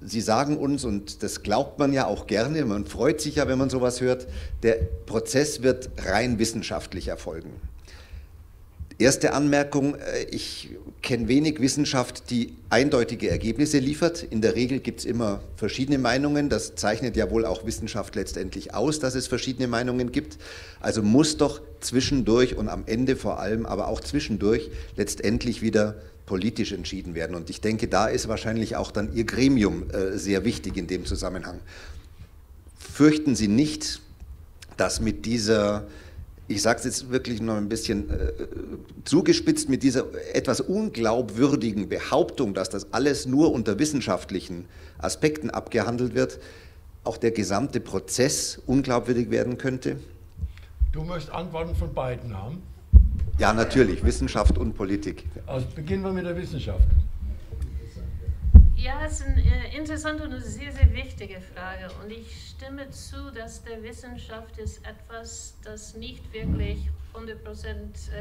Sie sagen uns, und das glaubt man ja auch gerne, man freut sich ja, wenn man sowas hört, der Prozess wird rein wissenschaftlich erfolgen. Erste Anmerkung, ich kenne wenig Wissenschaft, die eindeutige Ergebnisse liefert. In der Regel gibt es immer verschiedene Meinungen. Das zeichnet ja wohl auch Wissenschaft letztendlich aus, dass es verschiedene Meinungen gibt. Also muss doch zwischendurch und am Ende vor allem, aber auch zwischendurch letztendlich wieder politisch entschieden werden. Und ich denke, da ist wahrscheinlich auch dann Ihr Gremium sehr wichtig in dem Zusammenhang. Fürchten Sie nicht, dass mit dieser... Ich sage es jetzt wirklich noch ein bisschen zugespitzt, mit dieser etwas unglaubwürdigen Behauptung, dass das alles nur unter wissenschaftlichen Aspekten abgehandelt wird, auch der gesamte Prozess unglaubwürdig werden könnte? Du möchtest Antworten von beiden haben? Ja, natürlich, Wissenschaft und Politik. Also beginnen wir mit der Wissenschaft. Ja, es ist eine interessante und sehr, sehr wichtige Frage. Und ich stimme zu, dass der Wissenschaft ist etwas, das nicht wirklich 100%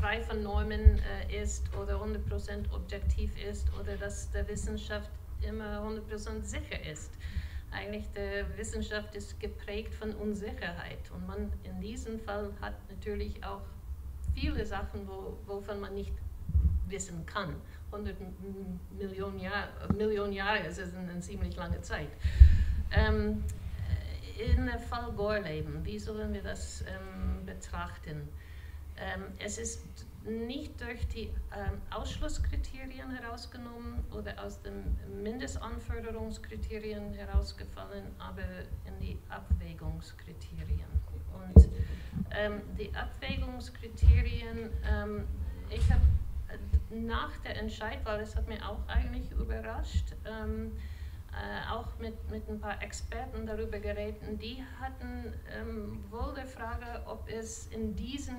frei von Normen ist oder 100% objektiv ist oder dass der Wissenschaft immer 100% sicher ist. Eigentlich die Wissenschaft ist geprägt von Unsicherheit und man in diesem Fall hat natürlich auch viele Sachen, wovon man nicht wissen kann. 100 Millionen Jahre ist eine ziemlich lange Zeit. In der Fall Gorleben, wie sollen wir das betrachten? Es ist nicht durch die Ausschlusskriterien herausgenommen oder aus den Mindestanforderungskriterien herausgefallen, aber in die Abwägungskriterien. Und die Abwägungskriterien, ich habe nach der Entscheidung, weil das hat mich auch eigentlich überrascht, auch mit ein paar Experten darüber geredet, die hatten wohl die Frage, ob es in diesen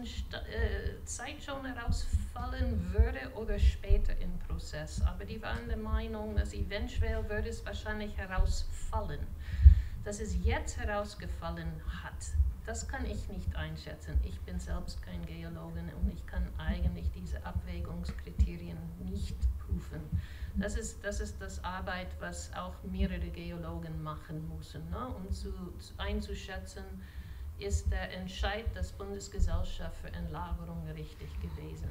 Zeit schon herausfallen würde oder später im Prozess. Aber die waren der Meinung, dass eventuell würde es wahrscheinlich herausfallen. Dass es jetzt herausgefallen hat, das kann ich nicht einschätzen. Ich bin selbst kein Geologin und ich kann eigentlich diese Abwägungskriterien nicht prüfen. Das ist das Arbeit, was auch mehrere Geologen machen müssen, ne? Um einzuschätzen, ist der Entscheid der Bundesgesellschaft für Entlagerung richtig gewesen.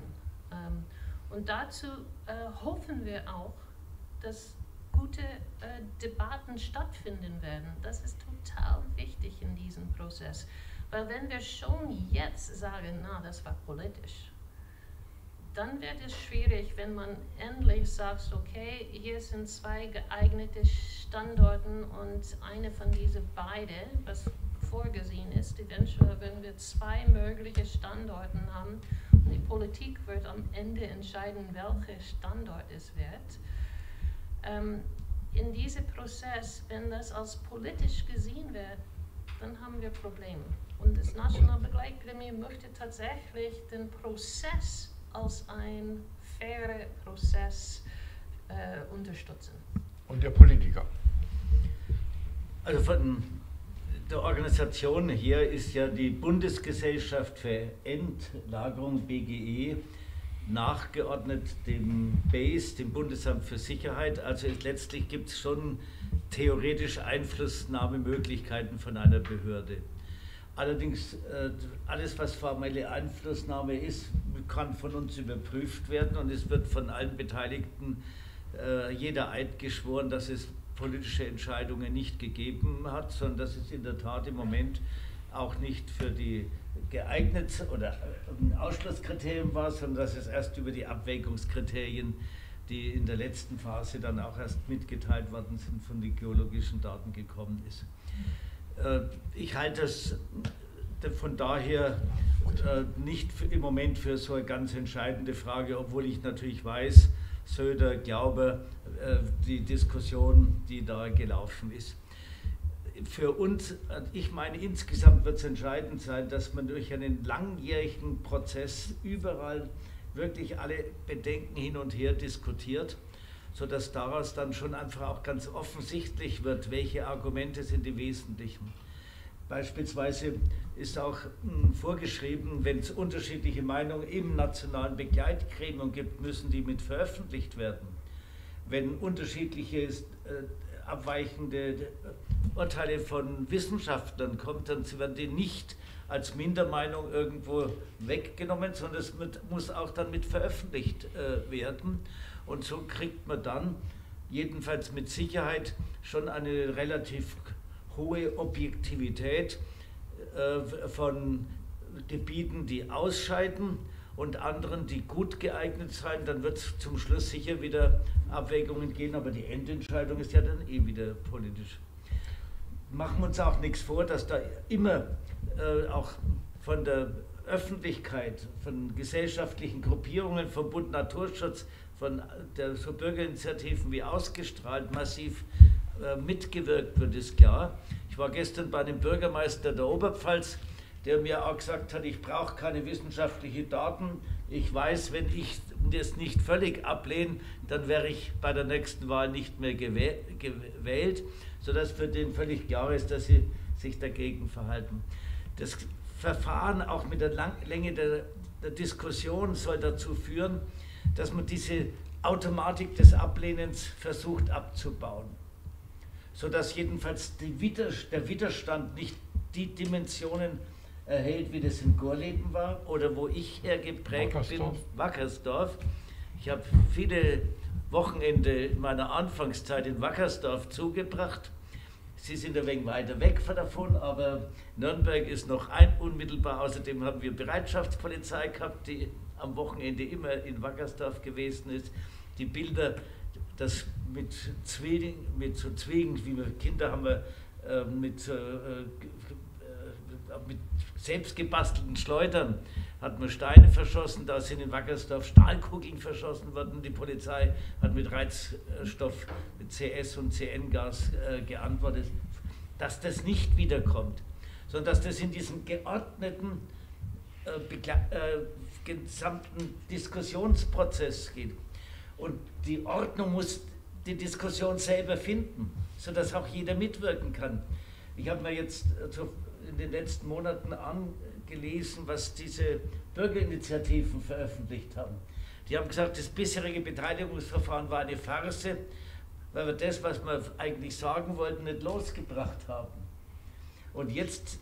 Und dazu hoffen wir auch, dass gute Debatten stattfinden werden. Das ist total wichtig in diesem Prozess, weil wenn wir schon jetzt sagen, na, das war politisch, dann wird es schwierig, wenn man endlich sagt, okay, hier sind zwei geeignete Standorte und eine von diesen beiden, was vorgesehen ist, eventuell wenn wir zwei mögliche Standorte haben und die Politik wird am Ende entscheiden, welcher Standort es wird. In diesem Prozess, wenn das als politisch gesehen wird, dann haben wir Probleme. Und das Nationalbegleitgremium möchte tatsächlich den Prozess als ein fairer Prozess unterstützen. Und der Politiker? Also von der Organisation her ist ja die Bundesgesellschaft für Endlagerung, BGE, nachgeordnet dem BASE, dem Bundesamt für Sicherheit. Also letztlich gibt es schon theoretisch Einflussnahmemöglichkeiten von einer Behörde. Allerdings, alles was formelle Einflussnahme ist, kann von uns überprüft werden und es wird von allen Beteiligten jeder Eid geschworen, dass es politische Entscheidungen nicht gegeben hat, sondern dass es in der Tat im Moment auch nicht für die geeignet oder ein Ausschlusskriterium war, sondern dass es erst über die Abwägungskriterien, die in der letzten Phase dann auch erst mitgeteilt worden sind, von den geologischen Daten gekommen ist. Ich halte das von daher nicht im Moment für so eine ganz entscheidende Frage, obwohl ich natürlich weiß, Söder, Glauber, die Diskussion, die da gelaufen ist. Für uns, ich meine, insgesamt wird es entscheidend sein, dass man durch einen langjährigen Prozess überall wirklich alle Bedenken hin und her diskutiert, sodass daraus dann schon einfach auch ganz offensichtlich wird, welche Argumente sind im Wesentlichen. Beispielsweise ist auch vorgeschrieben, wenn es unterschiedliche Meinungen im nationalen Begleitgremium gibt, müssen die mit veröffentlicht werden. Wenn unterschiedliche abweichende Urteile von Wissenschaftlern kommt, dann werden die nicht als Mindermeinung irgendwo weggenommen, sondern es muss auch dann mit veröffentlicht werden. Und so kriegt man dann jedenfalls mit Sicherheit schon eine relativ hohe Objektivität von Gebieten, die ausscheiden und anderen, die gut geeignet sein. Dann wird es zum Schluss sicher wieder Abwägungen gehen, aber die Endentscheidung ist ja dann eh wieder politisch. Machen wir uns auch nichts vor, dass da immer auch von der Öffentlichkeit, von gesellschaftlichen Gruppierungen, vom Bund Naturschutz, von so Bürgerinitiativen wie Ausgestrahlt massiv mitgewirkt wird, ist klar. Ich war gestern bei einem Bürgermeister der Oberpfalz, der mir auch gesagt hat, ich brauche keine wissenschaftlichen Daten. Ich weiß, wenn ich das nicht völlig ablehnen, dann wäre ich bei der nächsten Wahl nicht mehr gewählt, sodass für den völlig klar ist, dass sie sich dagegen verhalten. Das Verfahren auch mit der Länge der Diskussion soll dazu führen, dass man diese Automatik des Ablehnens versucht abzubauen, sodass jedenfalls der Widerstand nicht die Dimensionen erhält, wie das in Gorleben war oder wo ich hergeprägt bin, Wackersdorf. Ich habe viele Wochenende meiner Anfangszeit in Wackersdorf zugebracht. Sie sind ein wenig weiter weg davon, aber Nürnberg ist noch unmittelbar. Außerdem haben wir Bereitschaftspolizei gehabt, die am Wochenende immer in Wackersdorf gewesen ist. Die Bilder, das mit so Zwegen, wie wir Kinder haben, wir mit selbstgebastelten Schleudern hat man Steine verschossen, da sind in Wackersdorf Stahlkugeln verschossen worden. Die Polizei hat mit Reizstoff, mit CS und CN-Gas geantwortet, dass das nicht wiederkommt, sondern dass das in diesem geordneten, gesamten Diskussionsprozess geht. Und die Ordnung muss die Diskussion selber finden, sodass auch jeder mitwirken kann. Ich habe mir jetzt in den letzten Monaten angelesen, was diese Bürgerinitiativen veröffentlicht haben. Die haben gesagt, das bisherige Beteiligungsverfahren war eine Farce, weil wir das, was wir eigentlich sagen wollten, nicht losgebracht haben. Und jetzt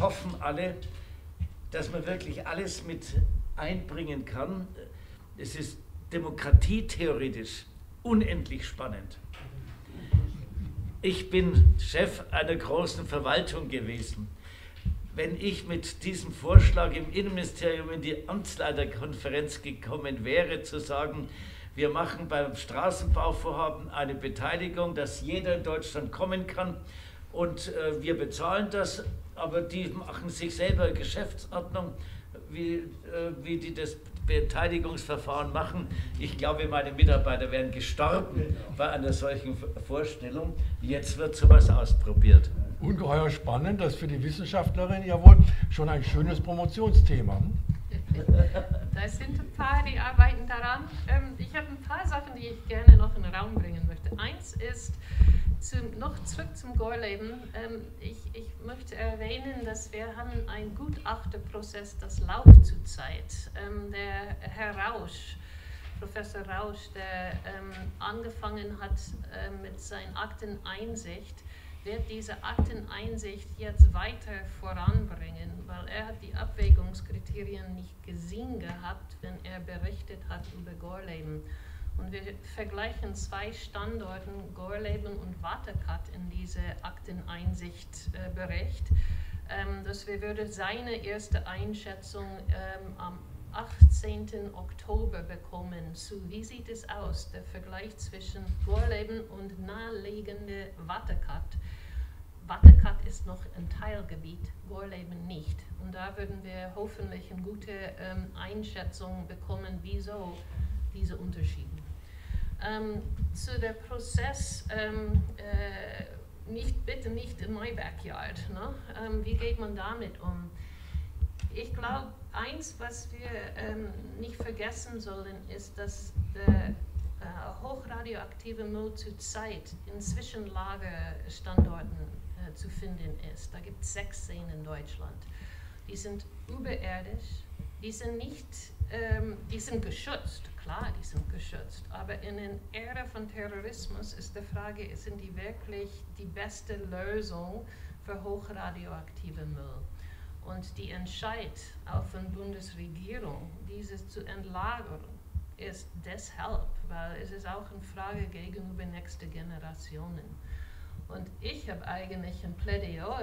hoffen alle, dass man wirklich alles mit einbringen kann. Es ist demokratietheoretisch unendlich spannend. Ich bin Chef einer großen Verwaltung gewesen. Wenn ich mit diesem Vorschlag im Innenministerium in die Amtsleiterkonferenz gekommen wäre, zu sagen, wir machen beim Straßenbauvorhaben eine Beteiligung, dass jeder in Deutschland kommen kann und wir bezahlen das, aber die machen sich selber eine Geschäftsordnung, wie die das Beteiligungsverfahren machen. Ich glaube, meine Mitarbeiter wären gestorben bei einer solchen Vorstellung. Jetzt wird sowas ausprobiert. Ungeheuer spannend, das ist für die Wissenschaftlerin ja wohl schon ein schönes Promotionsthema. Da sind ein paar, die arbeiten daran. Ich habe ein paar Sachen, die ich gerne noch in den Raum bringen möchte. Eins ist, noch zurück zum Gorleben. Ich möchte erwähnen, dass wir haben einen Gutachterprozess, das läuft zurzeit. Der Herr Rausch, Professor Rausch, der angefangen hat mit seinen Akteneinsicht, wird diese Akteneinsicht jetzt weiter voranbringen, weil er hat die Abwägungskriterien nicht gesehen gehabt, wenn er berichtet hat über Gorleben. Und wir vergleichen zwei Standorten, Gorleben und Waterkat, in diese Akteneinsicht-Bericht. Das würde seine erste Einschätzung am 18. Oktober bekommen. So, wie sieht es aus, der Vergleich zwischen Gorleben und naheliegende Waterkat? Waterkat ist noch ein Teilgebiet, Gorleben nicht. Und da würden wir hoffentlich eine gute Einschätzung bekommen, wieso diese Unterschiede. Zu der Prozess, bitte nicht in my backyard, ne? Wie geht man damit um? Ich glaube, eins, was wir nicht vergessen sollen, ist, dass der hochradioaktive Müll zurzeit in Zwischenlagerstandorten zu finden ist. Da gibt es 16 in Deutschland. Die sind überirdisch, die sind nicht, die sind geschützt. Klar, die sind geschützt, aber in einer Ära von Terrorismus ist die Frage, sind die wirklich die beste Lösung für hochradioaktiven Müll? Und die Entscheid auch von der Bundesregierung, dieses zu entlagern, ist deshalb, weil es ist auch eine Frage gegenüber nächsten Generationen. Und ich habe eigentlich ein Plädoyer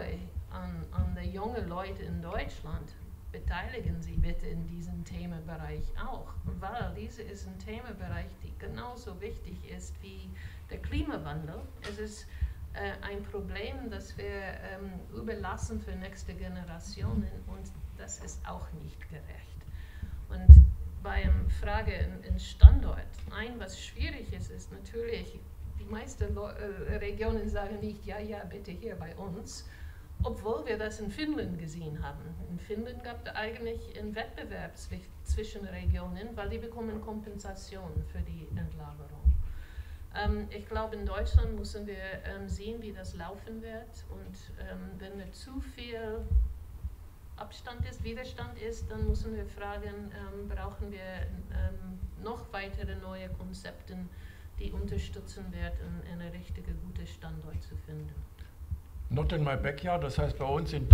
an die jungen Leute in Deutschland, beteiligen Sie bitte in diesem Themenbereich auch, weil diese ist ein Themenbereich, die genauso wichtig ist wie der Klimawandel. Es ist ein Problem, das wir überlassen für nächste Generationen, und das ist auch nicht gerecht. Und bei der Frage in Standort, was schwierig ist, ist natürlich, die meisten Regionen sagen nicht, ja, bitte hier bei uns. Obwohl wir das in Finnland gesehen haben. In Finnland gab es eigentlich einen Wettbewerb zwischen Regionen, weil die bekommen Kompensation für die Endlagerung. Ich glaube, in Deutschland müssen wir sehen, wie das laufen wird. Und wenn da zu viel Abstand ist, Widerstand ist, dann müssen wir fragen, brauchen wir noch weitere neue Konzepte, die unterstützen werden, einen richtigen, guten Standort zu finden. Not in my backyard, das heißt bei uns in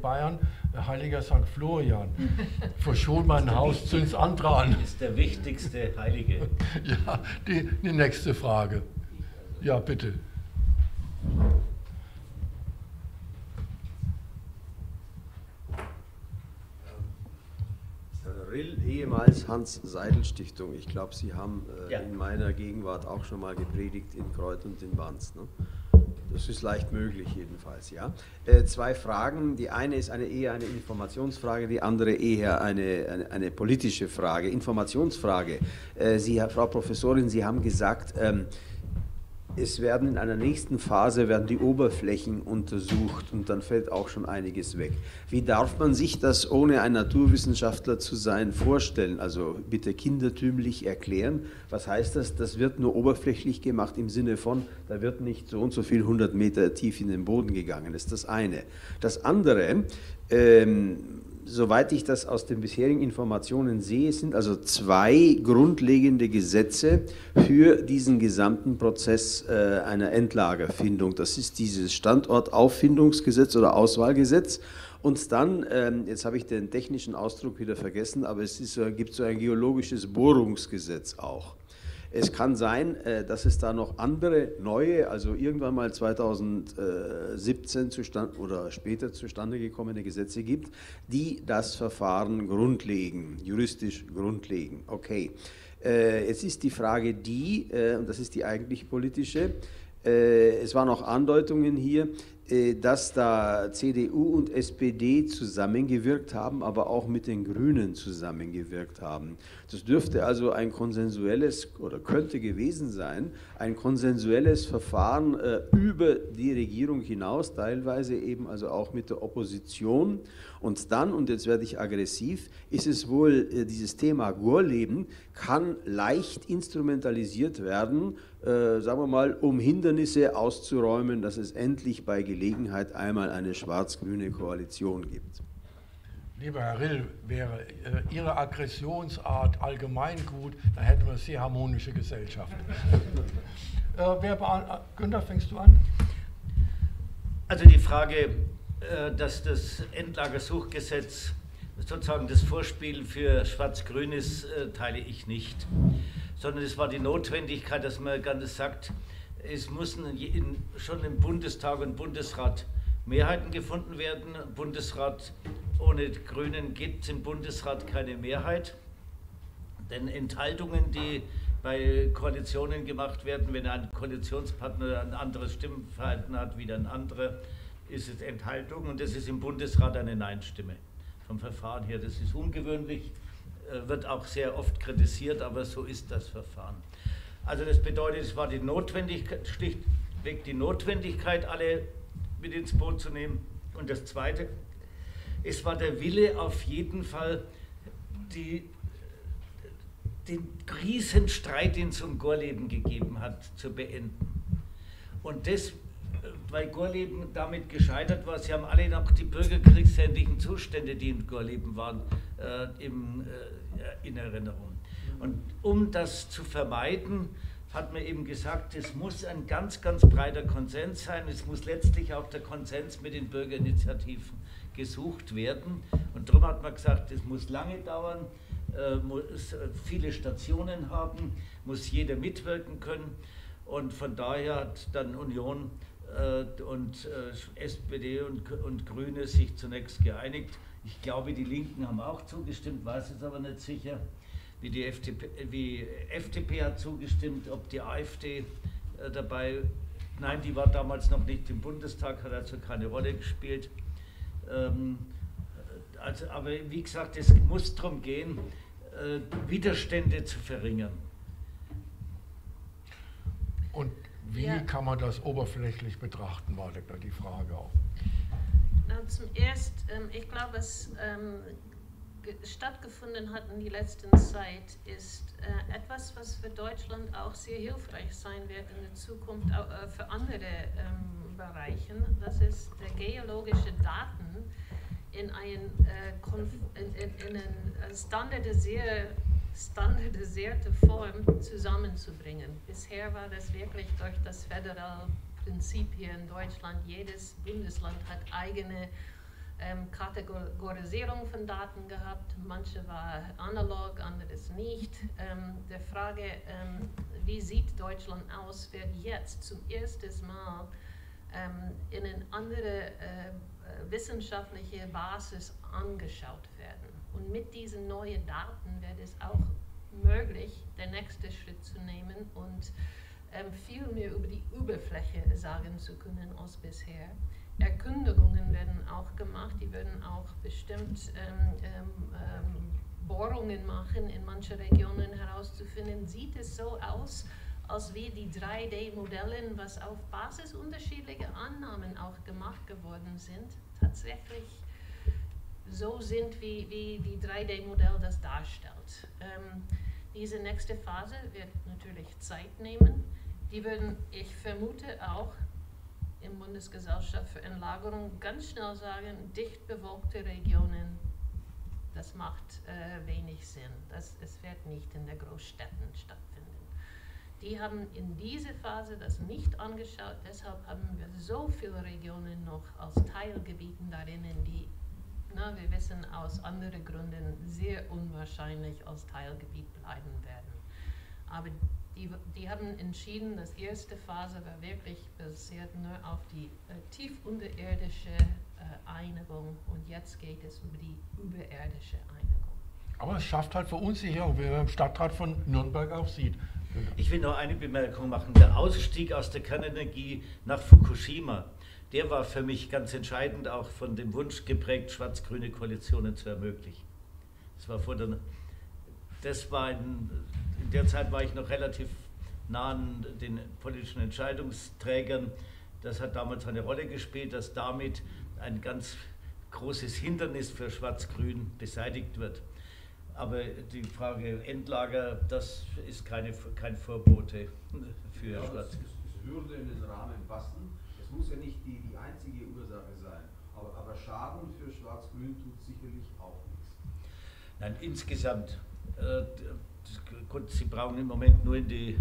Bayern, Heiliger St. Florian. Verschon mein Haus, zünd's andere an. Ist der wichtigste Heilige. Ja, die nächste Frage. Ja, bitte. Rill, ehemals Hans-Seidel-Stiftung. Ich glaube, Sie haben in meiner Gegenwart auch schon mal gepredigt in Kreuth und in Banz. Ne? Das ist leicht möglich jedenfalls, ja. Zwei Fragen. Die eine ist eher eine Informationsfrage, die andere eher eine politische Frage, Informationsfrage. Sie, Frau Professorin, Sie haben gesagt, es werden in einer nächsten Phase die Oberflächen untersucht und dann fällt auch schon einiges weg. Wie darf man sich das, ohne ein Naturwissenschaftler zu sein, vorstellen? Also bitte kindertümlich erklären. Was heißt das? Das wird nur oberflächlich gemacht im Sinne von, da wird nicht so und so viel 100 Meter tief in den Boden gegangen. Das ist das eine. Das andere, soweit ich das aus den bisherigen Informationen sehe, sind also zwei grundlegende Gesetze für diesen gesamten Prozess einer Endlagerfindung. Das ist dieses Standortauffindungsgesetz oder Auswahlgesetz. Und dann, jetzt habe ich den technischen Ausdruck wieder vergessen, aber es gibt so ein geologisches Bohrungsgesetz auch. Es kann sein, dass es da noch andere, neue, also irgendwann mal 2017 oder später zustande gekommene Gesetze gibt, die das Verfahren grundlegen, juristisch grundlegen. Okay, jetzt ist die Frage die, und das ist die eigentliche politische, es waren auch Andeutungen hier, dass da CDU und SPD zusammengewirkt haben, aber auch mit den Grünen zusammengewirkt haben. Das dürfte also ein konsensuelles oder könnte gewesen sein, ein konsensuelles Verfahren über die Regierung hinaus, teilweise eben also auch mit der Opposition. Und dann, und jetzt werde ich aggressiv, ist es wohl, dieses Thema Gorleben kann leicht instrumentalisiert werden, sagen wir mal, um Hindernisse auszuräumen, dass es endlich bei Gelegenheit einmal eine schwarz-grüne Koalition gibt. Lieber Herr Rill, wäre Ihre Aggressionsart allgemeingut, dann hätten wir eine sehr harmonische Gesellschaft. Günther, fängst du an? Also die Frage, dass das Endlagersuchgesetz sozusagen das Vorspiel für Schwarz-Grün ist, teile ich nicht. Sondern es war die Notwendigkeit, dass man ganz sagt, es müssen schon im Bundestag und Bundesrat Mehrheiten gefunden werden. Bundesrat ohne Grünen gibt es im Bundesrat keine Mehrheit. Denn Enthaltungen, die bei Koalitionen gemacht werden, wenn ein Koalitionspartner ein anderes Stimmverhalten hat wie ein anderer, ist es Enthaltung und das ist im Bundesrat eine Nein-Stimme. Vom Verfahren her, das ist ungewöhnlich, wird auch sehr oft kritisiert, aber so ist das Verfahren. Also das bedeutet, es war die Notwendigkeit, schlichtweg die Notwendigkeit, alle mit ins Boot zu nehmen. Und das Zweite, es war der Wille auf jeden Fall, den Riesenstreit, den es um Gorleben gegeben hat, zu beenden. Und das, weil Gorleben damit gescheitert war, Sie haben alle noch die bürgerkriegsähnlichen Zustände, die in Gorleben waren, in Erinnerung. Und um das zu vermeiden, hat man eben gesagt, es muss ein ganz, ganz breiter Konsens sein. Es muss letztlich auch der Konsens mit den Bürgerinitiativen gesucht werden. Und darum hat man gesagt, es muss lange dauern, muss viele Stationen haben, muss jeder mitwirken können. Und von daher hat dann Union und SPD und Grüne sich zunächst geeinigt. Ich glaube, die Linken haben auch zugestimmt, weiß es aber nicht sicher. Die FDP hat zugestimmt, ob die AfD dabei, nein, die war damals noch nicht im Bundestag, hat also keine Rolle gespielt. Also, aber wie gesagt, es muss darum gehen, Widerstände zu verringern. Und wie kann man das oberflächlich betrachten, war da die Frage auch. Zum Ersten, ich glaube, was stattgefunden hat in der letzten Zeit, ist etwas, was für Deutschland auch sehr hilfreich sein wird in der Zukunft für andere Bereiche. Das ist geologische Daten in eine standardisierte Form zusammenzubringen. Bisher war das wirklich durch das föderale Prinzip hier in Deutschland. Jedes Bundesland hat eigene Kategorisierung von Daten gehabt. Manche war analog, anderes nicht. Die Frage, wie sieht Deutschland aus, wird jetzt zum ersten Mal in eine andere wissenschaftliche Basis angeschaut werden. Und mit diesen neuen Daten wird es auch möglich, den nächsten Schritt zu nehmen und viel mehr über die Oberfläche sagen zu können als bisher. Erkundigungen werden auch gemacht, die werden auch bestimmt Bohrungen machen, in manchen Regionen herauszufinden, sieht es so aus, als wie die 3D-Modellen, was auf Basis unterschiedlicher Annahmen auch gemacht geworden sind, tatsächlich so sind, wie die 3D-Modell das darstellt. Diese nächste Phase wird natürlich Zeit nehmen. Die werden, ich vermute, auch im Bundesgesellschaft für Entlagerung ganz schnell sagen, dicht bewölkte Regionen, das macht wenig Sinn. Es wird nicht in den Großstädten stattfinden. Die haben in dieser Phase das nicht angeschaut, deshalb haben wir so viele Regionen noch als Teilgebieten darin, die, na, wir wissen, aus anderen Gründen sehr unwahrscheinlich als Teilgebiet bleiben werden. Aber die haben entschieden, dass die erste Phase war wirklich basiert nur auf die tief unterirdische Einigung und jetzt geht es um die überirdische Einigung. Aber es schafft halt Verunsicherung, wie man im Stadtrat von Nürnberg auch sieht. Ich will noch eine Bemerkung machen. Der Ausstieg aus der Kernenergie nach Fukushima, der war für mich ganz entscheidend, auch von dem Wunsch geprägt, schwarz-grüne Koalitionen zu ermöglichen. In der Zeit war ich noch relativ nah an den politischen Entscheidungsträgern. Das hat damals eine Rolle gespielt, dass damit ein ganz großes Hindernis für Schwarz-Grün beseitigt wird. Aber die Frage Endlager, das ist kein Vorbote für Schwarz-Grün. Es würde in den Rahmen passen. Muss ja nicht die einzige Ursache sein, aber Schaden für Schwarz-Grün tut sicherlich auch nichts. Nein, insgesamt, Sie brauchen im Moment nur in die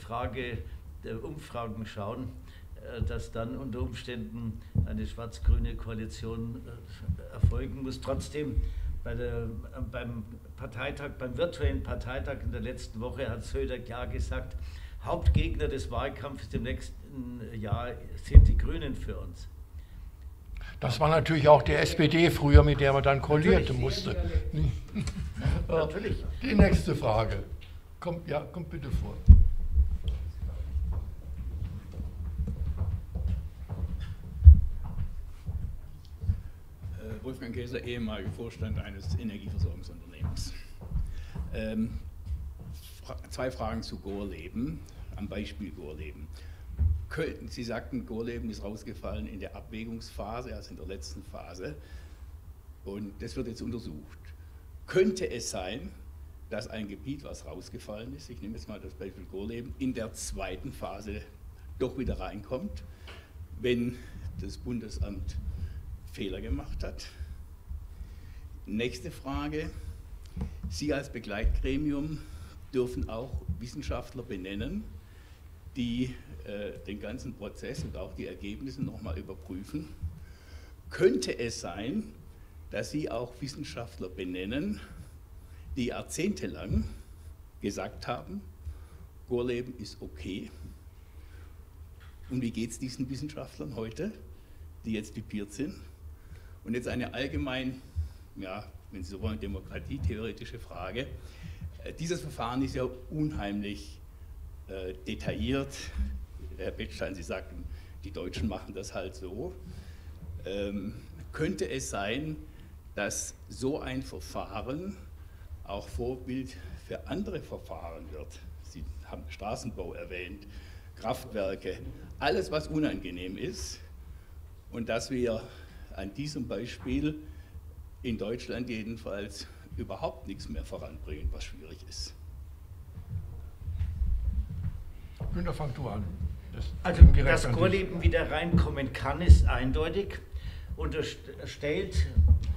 Frage der Umfragen schauen, dass dann unter Umständen eine schwarz-grüne Koalition erfolgen muss. Trotzdem, beim virtuellen Parteitag in der letzten Woche hat Söder klar gesagt, Hauptgegner des Wahlkampfes im nächsten Jahr sind die Grünen für uns. Das war natürlich auch die SPD früher, mit der man dann kollierte musste. Natürlich. Die nächste Frage. Kommt bitte vor. Wolfgang Käser, ehemaliger Vorstand eines Energieversorgungsunternehmens. Zwei Fragen zu Gorleben, am Beispiel Gorleben. Köln, Sie sagten, Gorleben ist rausgefallen in der Abwägungsphase, also in der letzten Phase. Und das wird jetzt untersucht. Könnte es sein, dass ein Gebiet, was rausgefallen ist, ich nehme jetzt mal das Beispiel Gorleben, in der zweiten Phase doch wieder reinkommt, wenn das Bundesamt Fehler gemacht hat? Nächste Frage. Sie als Begleitgremium dürfen auch Wissenschaftler benennen, die den ganzen Prozess und auch die Ergebnisse nochmal überprüfen. Könnte es sein, dass Sie auch Wissenschaftler benennen, die jahrzehntelang gesagt haben, Gorleben ist okay? Und wie geht es diesen Wissenschaftlern heute, die jetzt pipiert sind? Und jetzt eine allgemein, ja, wenn Sie so wollen, demokratietheoretische Frage. Dieses Verfahren ist ja unheimlich detailliert. Herr Bettstein, Sie sagten, die Deutschen machen das halt so. Könnte es sein, dass so ein Verfahren auch Vorbild für andere Verfahren wird? Sie haben Straßenbau erwähnt, Kraftwerke, alles was unangenehm ist und dass wir an diesem Beispiel in Deutschland jedenfalls überhaupt nichts mehr voranbringen, was schwierig ist. Günter, fang du an. Also, dass Gorleben wieder reinkommen kann, ist eindeutig. Unterstellt,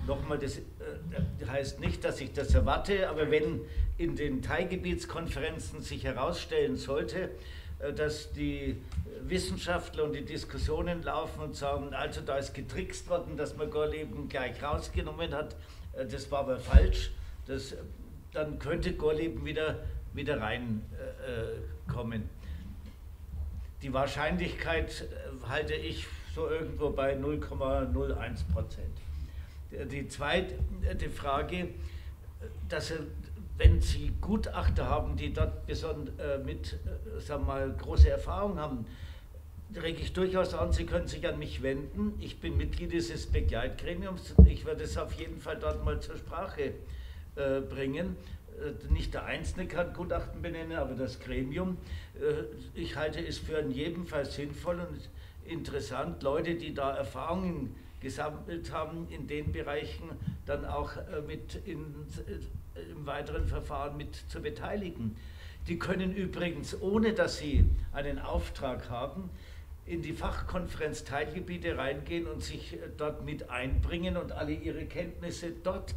nochmal, das heißt nicht, dass ich das erwarte, aber wenn in den Teilgebietskonferenzen sich herausstellen sollte, dass die Wissenschaftler und die Diskussionen laufen und sagen, also da ist getrickst worden, dass man Gorleben gleich rausgenommen hat, das war aber falsch, das, dann könnte Gorleben wieder reinkommen. Die Wahrscheinlichkeit halte ich so irgendwo bei 0,01%. Die zweite Frage, dass wenn Sie Gutachter haben, die dort große Erfahrung haben, rege ich durchaus an, Sie können sich an mich wenden. Ich bin Mitglied dieses Begleitgremiums. Ich werde es auf jeden Fall dort mal zur Sprache bringen. Nicht der Einzelne kann Gutachten benennen, aber das Gremium. Ich halte es für in jedem Fall sinnvoll und interessant, Leute, die da Erfahrungen gesammelt haben, in den Bereichen dann auch im weiteren Verfahren mit zu beteiligen. Die können übrigens, ohne dass sie einen Auftrag haben, in die Fachkonferenz Teilgebiete reingehen und sich dort mit einbringen und alle ihre Kenntnisse dort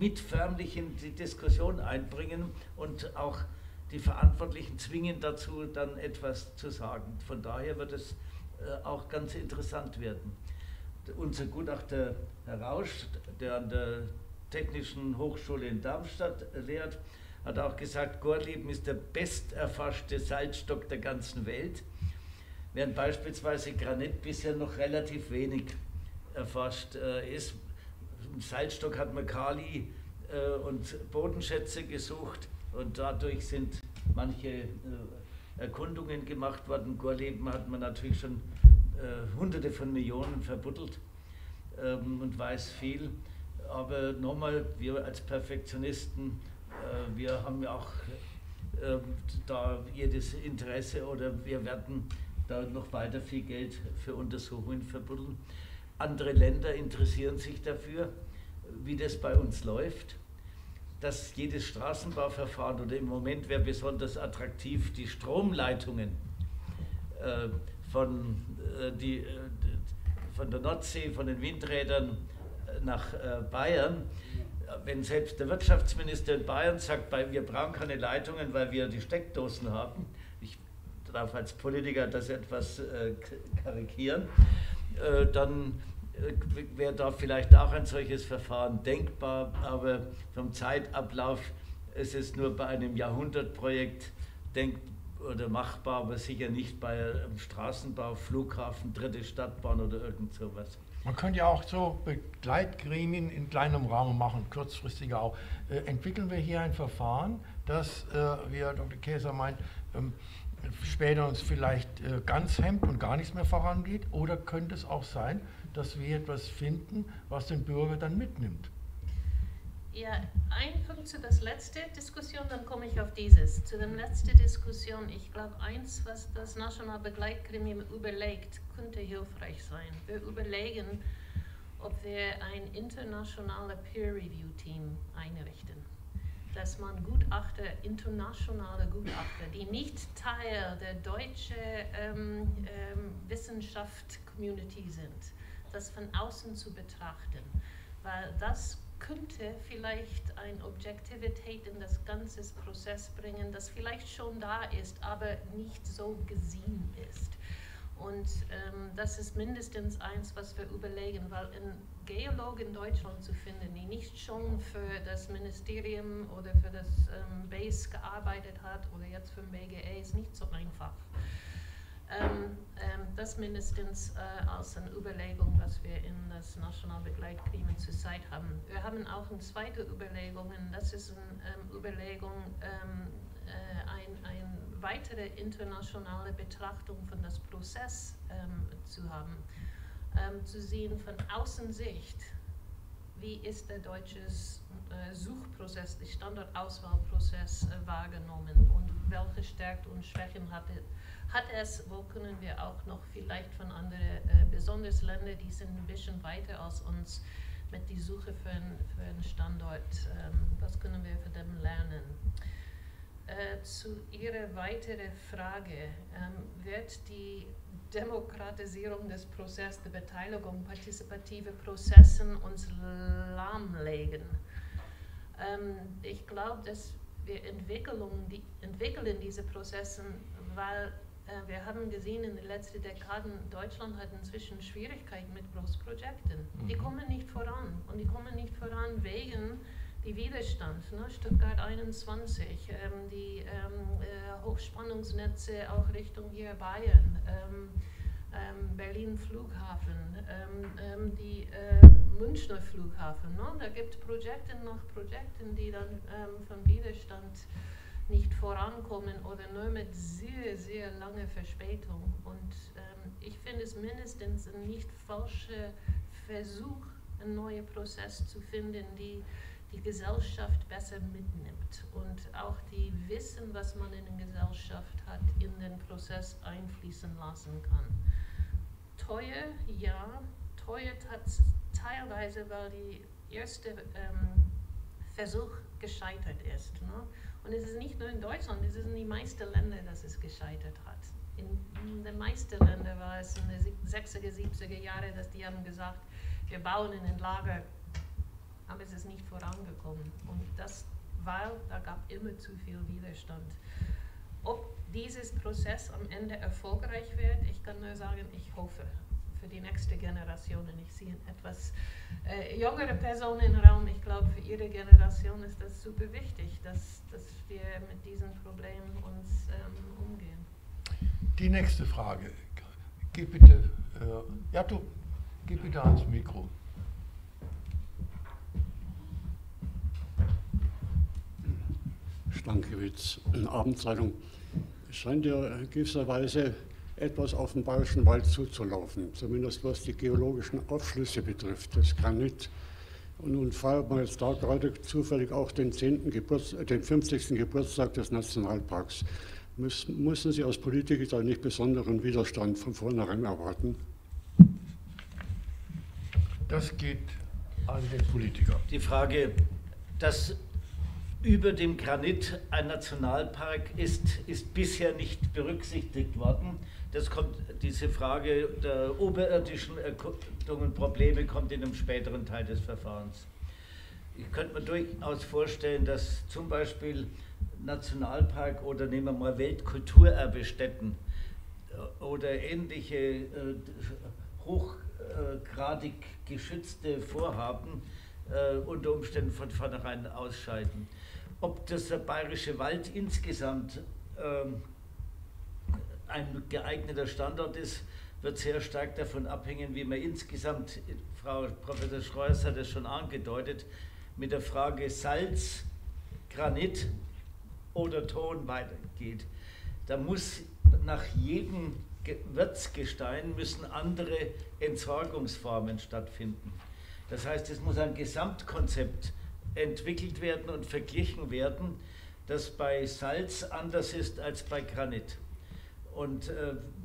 mitförmlich in die Diskussion einbringen und auch die Verantwortlichen zwingen dazu, dann etwas zu sagen. Von daher wird es auch ganz interessant werden. Unser Gutachter Herr Rausch, der an der Technischen Hochschule in Darmstadt lehrt, hat auch gesagt, Gorleben ist der besterforschte Salzstock der ganzen Welt, während beispielsweise Granit bisher noch relativ wenig erforscht ist. Im Salzstock hat man Kali und Bodenschätze gesucht und dadurch sind manche Erkundungen gemacht worden. Gorleben hat man natürlich schon Hunderte von Millionen verbuddelt und weiß viel. Aber nochmal, wir als Perfektionisten, wir haben ja auch da jedes Interesse oder wir werden da noch weiter viel Geld für Untersuchungen verbuddeln. Andere Länder interessieren sich dafür, wie das bei uns läuft, dass jedes Straßenbauverfahren oder im Moment wäre besonders attraktiv die Stromleitungen von der Nordsee, von den Windrädern nach Bayern. Wenn selbst der Wirtschaftsminister in Bayern sagt, wir brauchen keine Leitungen, weil wir die Steckdosen haben, ich darf als Politiker das etwas karikieren, dann wäre da vielleicht auch ein solches Verfahren denkbar, aber vom Zeitablauf ist es nur bei einem Jahrhundertprojekt denkbar oder machbar, aber sicher nicht bei einem Straßenbau, Flughafen, dritte Stadtbahn oder irgend sowas. Man könnte ja auch so Begleitgremien in kleinem Rahmen machen, kurzfristiger auch. Entwickeln wir hier ein Verfahren, das, wie Herr Dr. Käser meint, später uns vielleicht ganz hemmt und gar nichts mehr vorangeht, oder könnte es auch sein, dass wir etwas finden, was den Bürger dann mitnimmt? Ja, ein Punkt zu der letzten Diskussion, dann komme ich auf dieses. Zu der letzten Diskussion, ich glaube, eins, was das Nationale Begleitgremium überlegt, könnte hilfreich sein. Wir überlegen, ob wir ein internationales Peer-Review-Team einrichten. Dass man Gutachter, internationale Gutachter, die nicht Teil der deutschen Wissenschaft-Community sind, das von außen zu betrachten, weil das könnte vielleicht eine Objektivität in das ganze Prozess bringen, das vielleicht schon da ist, aber nicht so gesehen ist. Und das ist mindestens eins, was wir überlegen, weil einen Geologen in Deutschland zu finden, die nicht schon für das Ministerium oder für das BASE gearbeitet hat oder jetzt für den BGE, ist nicht so einfach. Das mindestens als eine Überlegung, was wir in das Nationalbegleitgremium zurzeit haben. Wir haben auch eine zweite Überlegung, das ist eine Überlegung, eine weitere internationale Betrachtung von dem Prozess zu haben. Zu sehen von Außensicht, wie ist der deutsche Suchprozess, der Standortauswahlprozess wahrgenommen und welche Stärken und Schwächen hat hat es, wo können wir auch noch vielleicht von anderen, besonders Länder, die sind ein bisschen weiter als uns, mit der Suche für einen Standort, was können wir von dem lernen? Zu Ihrer weiteren Frage, wird die Demokratisierung des Prozesses, der Beteiligung, partizipative Prozessen uns lahmlegen? Ich glaube, dass wir entwickeln diese Prozesse, weil wir haben gesehen in den letzten Dekaden, Deutschland hat inzwischen Schwierigkeiten mit Großprojekten. Die kommen nicht voran und die kommen nicht voran wegen die Widerstand, ne? Stuttgart 21, die Hochspannungsnetze auch Richtung hier Bayern, Berlin Flughafen, die Münchner Flughafen. Ne? Da gibt es Projekte nach Projekten, die dann vom Widerstand nicht vorankommen oder nur mit sehr, sehr langer Verspätung. Und ich finde es mindestens ein nicht falscher Versuch, einen neuen Prozess zu finden, die die Gesellschaft besser mitnimmt und auch die Wissen, was man in der Gesellschaft hat, in den Prozess einfließen lassen kann. Teuer, ja, teuer teilweise, weil der erste Versuch gescheitert ist. Ne? Und es ist nicht nur in Deutschland, es ist in den meisten Ländern, dass es gescheitert hat. In den meisten Ländern war es in den 60er, 70er Jahren, dass die haben gesagt, wir bauen in den Lager, aber es ist nicht vorangekommen. Und das, weil da gab immer zu viel Widerstand. Ob dieses Prozess am Ende erfolgreich wird, ich kann nur sagen, ich hoffe für die nächste Generation. Ich sehe etwas jüngere Personen im Raum. Ich glaube, für ihre Generation ist das super wichtig, dass wir mit diesen Problemen uns umgehen. Die nächste Frage. Geh bitte, ja, du, geh bitte ans Mikro. Stankiewicz, Abendzeitung. Es scheint ja gewisserweise etwas auf den Bayerischen Wald zuzulaufen, zumindest was die geologischen Aufschlüsse betrifft, das Granit. Und nun feiert man jetzt da gerade zufällig auch den 50. Geburtstag des Nationalparks. Müssen Sie als Politiker da nicht besonderen Widerstand von vornherein erwarten? Das geht an den Politiker. Die Frage, dass über dem Granit ein Nationalpark ist bisher nicht berücksichtigt worden. Das kommt, diese Frage der oberirdischen Erkundungen, Probleme kommt in einem späteren Teil des Verfahrens. Ich könnte mir durchaus vorstellen, dass zum Beispiel Nationalpark oder nehmen wir mal Weltkulturerbestätten oder ähnliche hochgradig geschützte Vorhaben unter Umständen von vornherein ausscheiden. Ob das der Bayerische Wald insgesamt ein geeigneter Standort ist, wird sehr stark davon abhängen, wie man insgesamt, Frau Professor Schreuers hat es schon angedeutet, mit der Frage Salz, Granit oder Ton weitergeht. Da muss nach jedem Wirtsgestein müssen andere Entsorgungsformen stattfinden. Das heißt, es muss ein Gesamtkonzept entwickelt werden und verglichen werden, das bei Salz anders ist als bei Granit. Und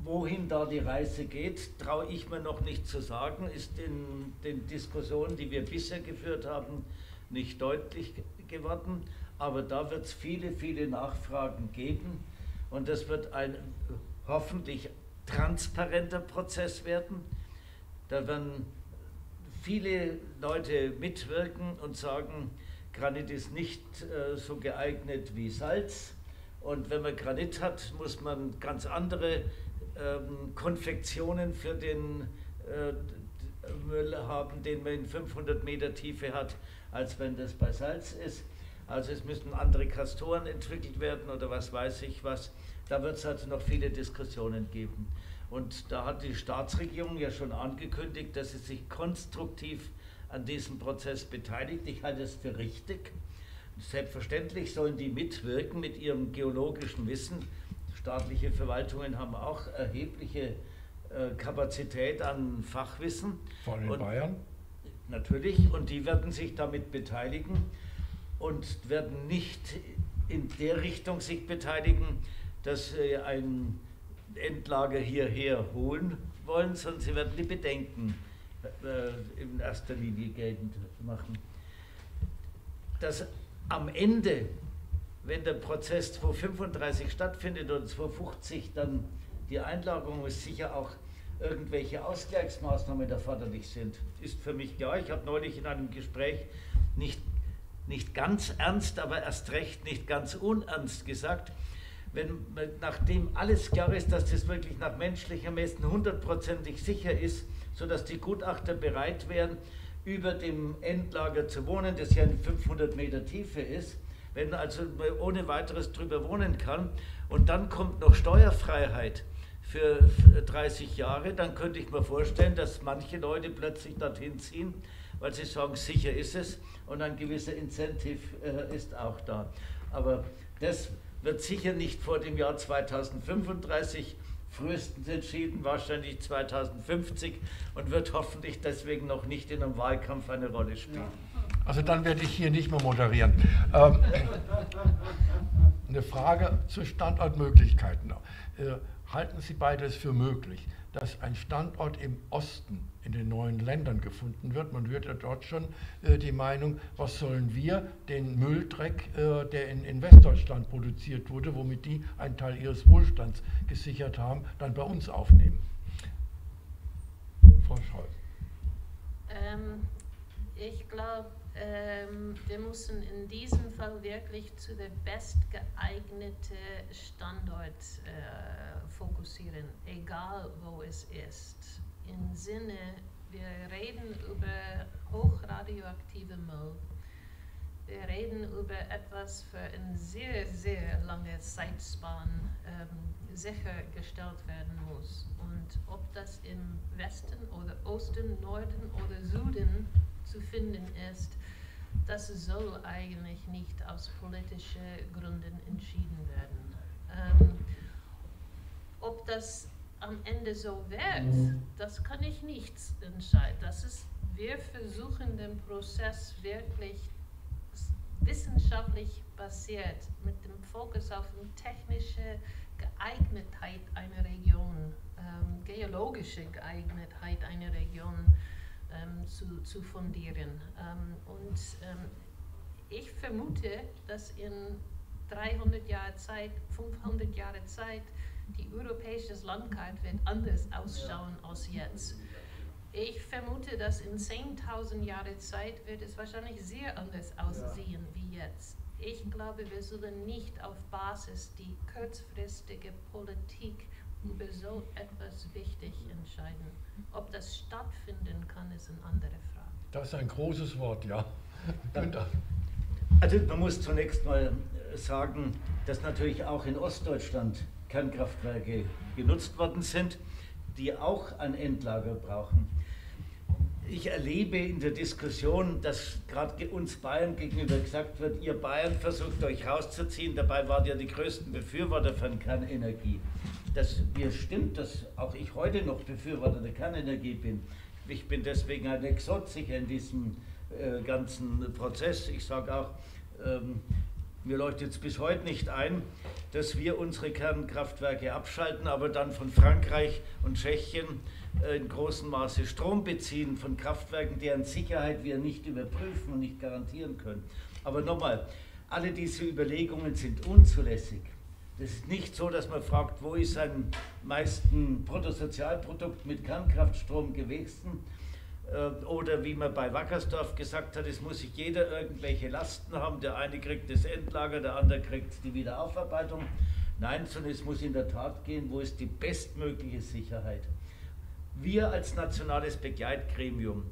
wohin da die Reise geht, traue ich mir noch nicht zu sagen, ist in den Diskussionen, die wir bisher geführt haben, nicht deutlich geworden. Aber da wird es viele, viele Nachfragen geben und das wird ein hoffentlich transparenter Prozess werden. Da werden viele Leute mitwirken und sagen, Granit ist nicht so geeignet wie Salz. Und wenn man Granit hat, muss man ganz andere Konfektionen für den Müll haben, den man in 500 Meter Tiefe hat, als wenn das bei Salz ist. Also es müssen andere Kastoren entwickelt werden oder was weiß ich was. Da wird es also noch viele Diskussionen geben. Und da hat die Staatsregierung ja schon angekündigt, dass sie sich konstruktiv an diesem Prozess beteiligt. Ich halte es für richtig. Selbstverständlich sollen die mitwirken mit ihrem geologischen Wissen. Staatliche Verwaltungen haben auch erhebliche Kapazität an Fachwissen. Vor allem in Bayern. Natürlich. Und die werden sich damit beteiligen und werden nicht in der Richtung sich beteiligen, dass ein Endlager hierher holen wollen, sondern sie werden die Bedenken in erster Linie geltend machen. Dass am Ende, wenn der Prozess 2035 stattfindet oder 2050, dann die Einlagerung ist, sicher auch irgendwelche Ausgleichsmaßnahmen erforderlich sind, ist für mich klar. Ich habe neulich in einem Gespräch nicht ganz ernst, aber erst recht nicht ganz unernst gesagt, wenn, nachdem alles klar ist, dass das wirklich nach menschlichem Messen 100%ig sicher ist, sodass die Gutachter bereit wären, über dem Endlager zu wohnen, das ja in 500 Meter Tiefe ist, wenn also man ohne weiteres drüber wohnen kann, und dann kommt noch Steuerfreiheit für 30 Jahre, dann könnte ich mir vorstellen, dass manche Leute plötzlich dorthin ziehen, weil sie sagen, sicher ist es, und ein gewisser Incentive ist auch da. Aber das wird sicher nicht vor dem Jahr 2035 frühestens entschieden, wahrscheinlich 2050, und wird hoffentlich deswegen noch nicht in einem Wahlkampf eine Rolle spielen. Also dann werde ich hier nicht mehr moderieren. Eine Frage zu Standortmöglichkeiten. Halten Sie beides für möglich, dass ein Standort im Osten in den neuen Ländern gefunden wird? Man hört ja dort schon die Meinung, was sollen wir den Mülldreck, der in Westdeutschland produziert wurde, womit die einen Teil ihres Wohlstands gesichert haben, dann bei uns aufnehmen? Frau Scholz. Ich glaube, wir müssen in diesem Fall wirklich zu den bestgeeigneten Standorts fokussieren, egal wo es ist. Im Sinne, wir reden über hochradioaktive Müll. Wir reden über etwas für eine sehr, sehr lange Zeitspan sichergestellt werden muss. Und ob das im Westen oder Osten, Norden oder Süden zu finden ist, das soll eigentlich nicht aus politischen Gründen entschieden werden. Ob das am Ende so wird, das kann ich nicht entscheiden. Das ist, wir versuchen den Prozess wirklich wissenschaftlich basiert, mit dem Fokus auf die technische Geeignetheit einer Region, geologische Geeignetheit einer Region zu fundieren. Ich vermute, dass in 300 Jahren Zeit, 500 Jahre Zeit, die europäische Landkarte wird anders ausschauen als jetzt. Ich vermute, dass in 10.000 Jahren Zeit wird es wahrscheinlich sehr anders aussehen wie jetzt. Ich glaube, wir sollen nicht auf Basis die kurzfristige Politik über so etwas wichtig entscheiden. Ob das stattfinden kann, ist eine andere Frage. Das ist ein großes Wort, ja. Also man muss zunächst mal sagen, dass natürlich auch in Ostdeutschland Kernkraftwerke genutzt worden sind, die auch ein Endlager brauchen. Ich erlebe in der Diskussion, dass gerade uns Bayern gegenüber gesagt wird, ihr Bayern versucht euch rauszuziehen, dabei wart ihr die größten Befürworter von Kernenergie. Mir stimmt, dass auch ich heute noch Befürworter der Kernenergie bin. Ich bin deswegen ein Exot sicher in diesem ganzen Prozess. Ich sage auch, mir leuchtet es bis heute nicht ein, dass wir unsere Kernkraftwerke abschalten, aber dann von Frankreich und Tschechien in großem Maße Strom beziehen, von Kraftwerken, deren Sicherheit wir nicht überprüfen und nicht garantieren können. Aber nochmal, alle diese Überlegungen sind unzulässig. Das ist nicht so, dass man fragt, wo ist am meisten Bruttosozialprodukt mit Kernkraftstrom gewesen, oder wie man bei Wackersdorf gesagt hat, es muss sich jeder irgendwelche Lasten haben, der eine kriegt das Endlager, der andere kriegt die Wiederaufarbeitung. Nein, sondern es muss in der Tat gehen, wo ist die bestmögliche Sicherheit. Wir als nationales Begleitgremium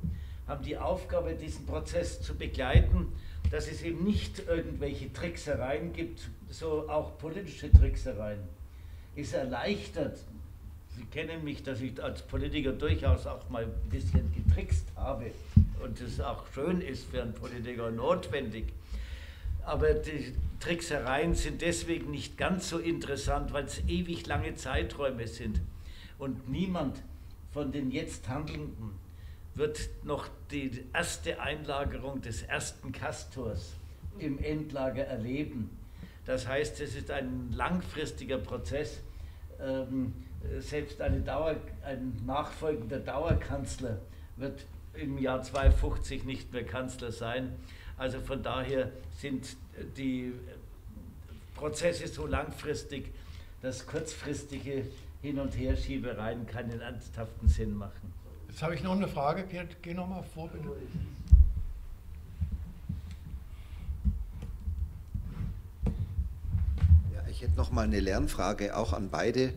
haben die Aufgabe, diesen Prozess zu begleiten, dass es eben nicht irgendwelche Tricksereien gibt, so auch politische Tricksereien. Es erleichtert, Sie kennen mich, dass ich als Politiker durchaus auch mal ein bisschen getrickst habe und das auch schön ist für einen Politiker, notwendig. Aber die Tricksereien sind deswegen nicht ganz so interessant, weil es ewig lange Zeiträume sind. Und niemand von den jetzt Handelnden wird noch die erste Einlagerung des ersten Castors im Endlager erleben. Das heißt, es ist ein langfristiger Prozess, selbst ein nachfolgender Dauerkanzler wird im Jahr 2050 nicht mehr Kanzler sein. Also von daher sind die Prozesse so langfristig, dass kurzfristige Hin- und Herschiebereien keinen ernsthaften Sinn machen. Jetzt habe ich noch eine Frage. Gerd, geh nochmal vor, bitte. Ich hätte noch mal eine Lernfrage, auch an beide.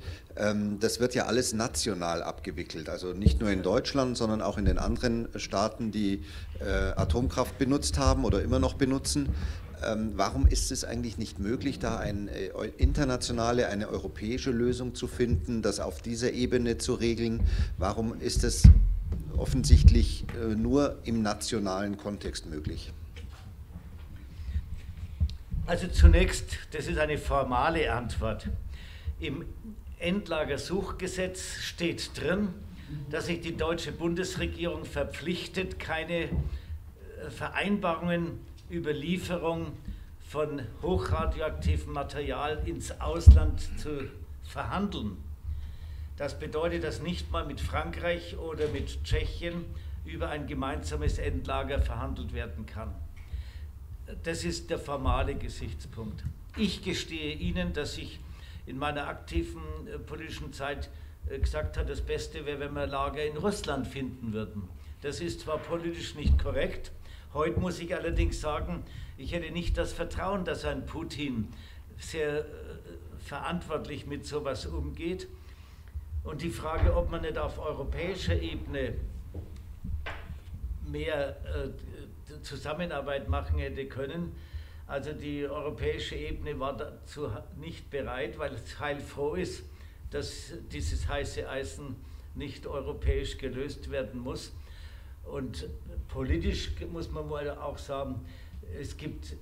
Das wird ja alles national abgewickelt, also nicht nur in Deutschland, sondern auch in den anderen Staaten, die Atomkraft benutzt haben oder immer noch benutzen. Warum ist es eigentlich nicht möglich, da eine internationale, eine europäische Lösung zu finden, das auf dieser Ebene zu regeln? Warum ist es offensichtlich nur im nationalen Kontext möglich? Also zunächst, das ist eine formale Antwort. Im Endlagersuchgesetz steht drin, dass sich die deutsche Bundesregierung verpflichtet, keine Vereinbarungen über Lieferung von hochradioaktivem Material ins Ausland zu verhandeln. Das bedeutet, dass nicht mal mit Frankreich oder mit Tschechien über ein gemeinsames Endlager verhandelt werden kann. Das ist der formale Gesichtspunkt. Ich gestehe Ihnen, dass ich in meiner aktiven politischen Zeit gesagt habe, das Beste wäre, wenn wir Lager in Russland finden würden. Das ist zwar politisch nicht korrekt, heute muss ich allerdings sagen, ich hätte nicht das Vertrauen, dass ein Putin sehr verantwortlich mit sowas umgeht. Und die Frage, ob man nicht auf europäischer Ebene mehr Zusammenarbeit machen hätte können. Also die europäische Ebene war dazu nicht bereit, weil es heilfroh ist, dass dieses heiße Eisen nicht europäisch gelöst werden muss. Und politisch muss man wohl auch sagen, es gibt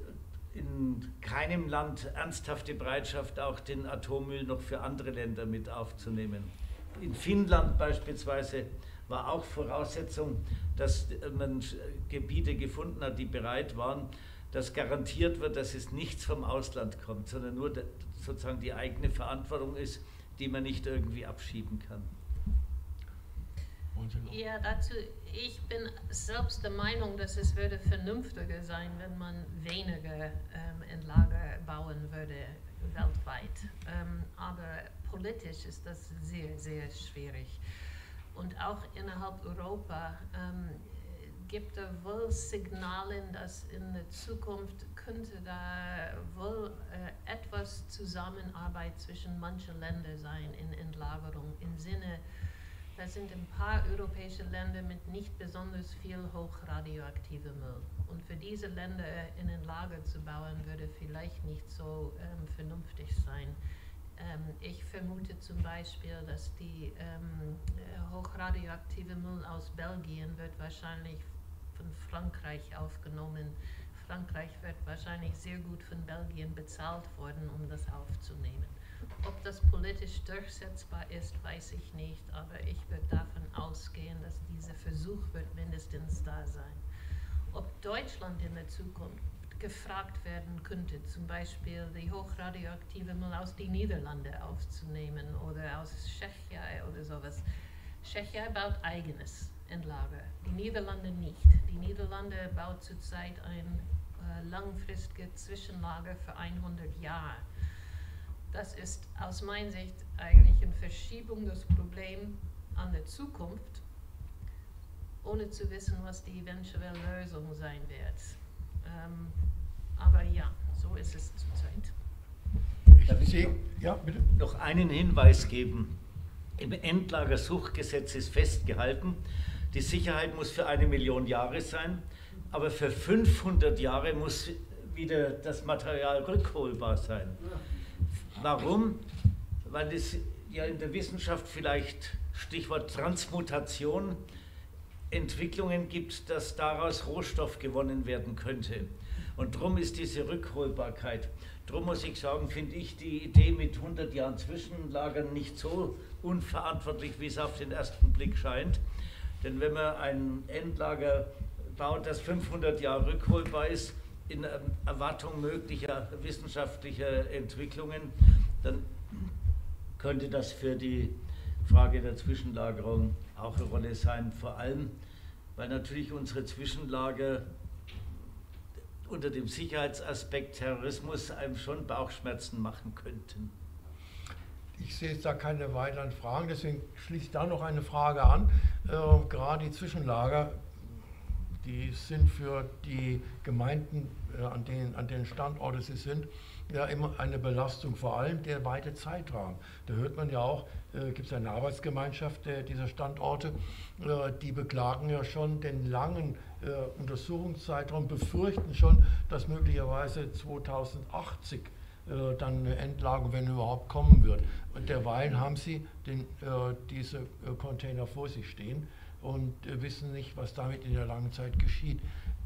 in keinem Land ernsthafte Bereitschaft, auch den Atommüll noch für andere Länder mit aufzunehmen. In Finnland beispielsweise war auch Voraussetzung, dass man Gebiete gefunden hat, die bereit waren, dass garantiert wird, dass es nichts vom Ausland kommt, sondern nur sozusagen die eigene Verantwortung ist, die man nicht irgendwie abschieben kann. Ja, dazu, ich bin selbst der Meinung, dass es würde vernünftiger sein, wenn man weniger Endlager bauen würde weltweit. Aber politisch ist das sehr, sehr schwierig. Und auch innerhalb Europa gibt es wohl Signale, dass in der Zukunft könnte da wohl etwas Zusammenarbeit zwischen manchen Ländern sein in Endlagerung. Im Sinne, da sind ein paar europäische Länder mit nicht besonders viel hochradioaktivem Müll. Und für diese Länder in ein Lager zu bauen, würde vielleicht nicht so vernünftig sein. Ich vermute zum Beispiel, dass die hochradioaktive Müll aus Belgien wird wahrscheinlich von Frankreich aufgenommen. Frankreich wird wahrscheinlich sehr gut von Belgien bezahlt worden, um das aufzunehmen. Ob das politisch durchsetzbar ist, weiß ich nicht, aber ich würde davon ausgehen, dass dieser Versuch wird mindestens da sein. Ob Deutschland in der Zukunft gefragt werden könnte, zum Beispiel die hochradioaktive Müll aus den Niederlanden aufzunehmen oder aus Tschechien oder sowas. Tschechien baut eigenes Endlager, die Niederlande nicht. Die Niederlande baut zurzeit ein langfristiges Zwischenlager für 100 Jahre. Das ist aus meiner Sicht eigentlich eine Verschiebung des Problems an der Zukunft, ohne zu wissen, was die eventuelle Lösung sein wird. Aber ja, so ist es zurzeit. Darf ich noch einen Hinweis geben? Im Endlagersuchgesetz ist festgehalten, die Sicherheit muss für 1 Million Jahre sein, aber für 500 Jahre muss wieder das Material rückholbar sein. Warum? Weil es ja in der Wissenschaft vielleicht, Stichwort Transmutation, Entwicklungen gibt, dass daraus Rohstoff gewonnen werden könnte. Und darum ist diese Rückholbarkeit. Darum muss ich sagen, finde ich die Idee mit 100 Jahren Zwischenlagern nicht so unverantwortlich, wie es auf den ersten Blick scheint. Denn wenn man ein Endlager baut, das 500 Jahre rückholbar ist, in Erwartung möglicher wissenschaftlicher Entwicklungen, dann könnte das für die Frage der Zwischenlagerung auch eine Rolle sein, vor allem, weil natürlich unsere Zwischenlager unter dem Sicherheitsaspekt Terrorismus einem schon Bauchschmerzen machen könnten. Ich sehe jetzt da keine weiteren Fragen, deswegen schließe ich da noch eine Frage an. Gerade die Zwischenlager, die sind für die Gemeinden, an den Standorten sie sind, ja immer eine Belastung, vor allem der weite Zeitraum. Da hört man ja auch, gibt es eine Arbeitsgemeinschaft dieser Standorte, die beklagen ja schon den langen Untersuchungszeitraum, befürchten schon, dass möglicherweise 2080 dann eine Endlagerung, wenn überhaupt, kommen wird. Und derweil haben sie diese Container vor sich stehen und wissen nicht, was damit in der langen Zeit geschieht.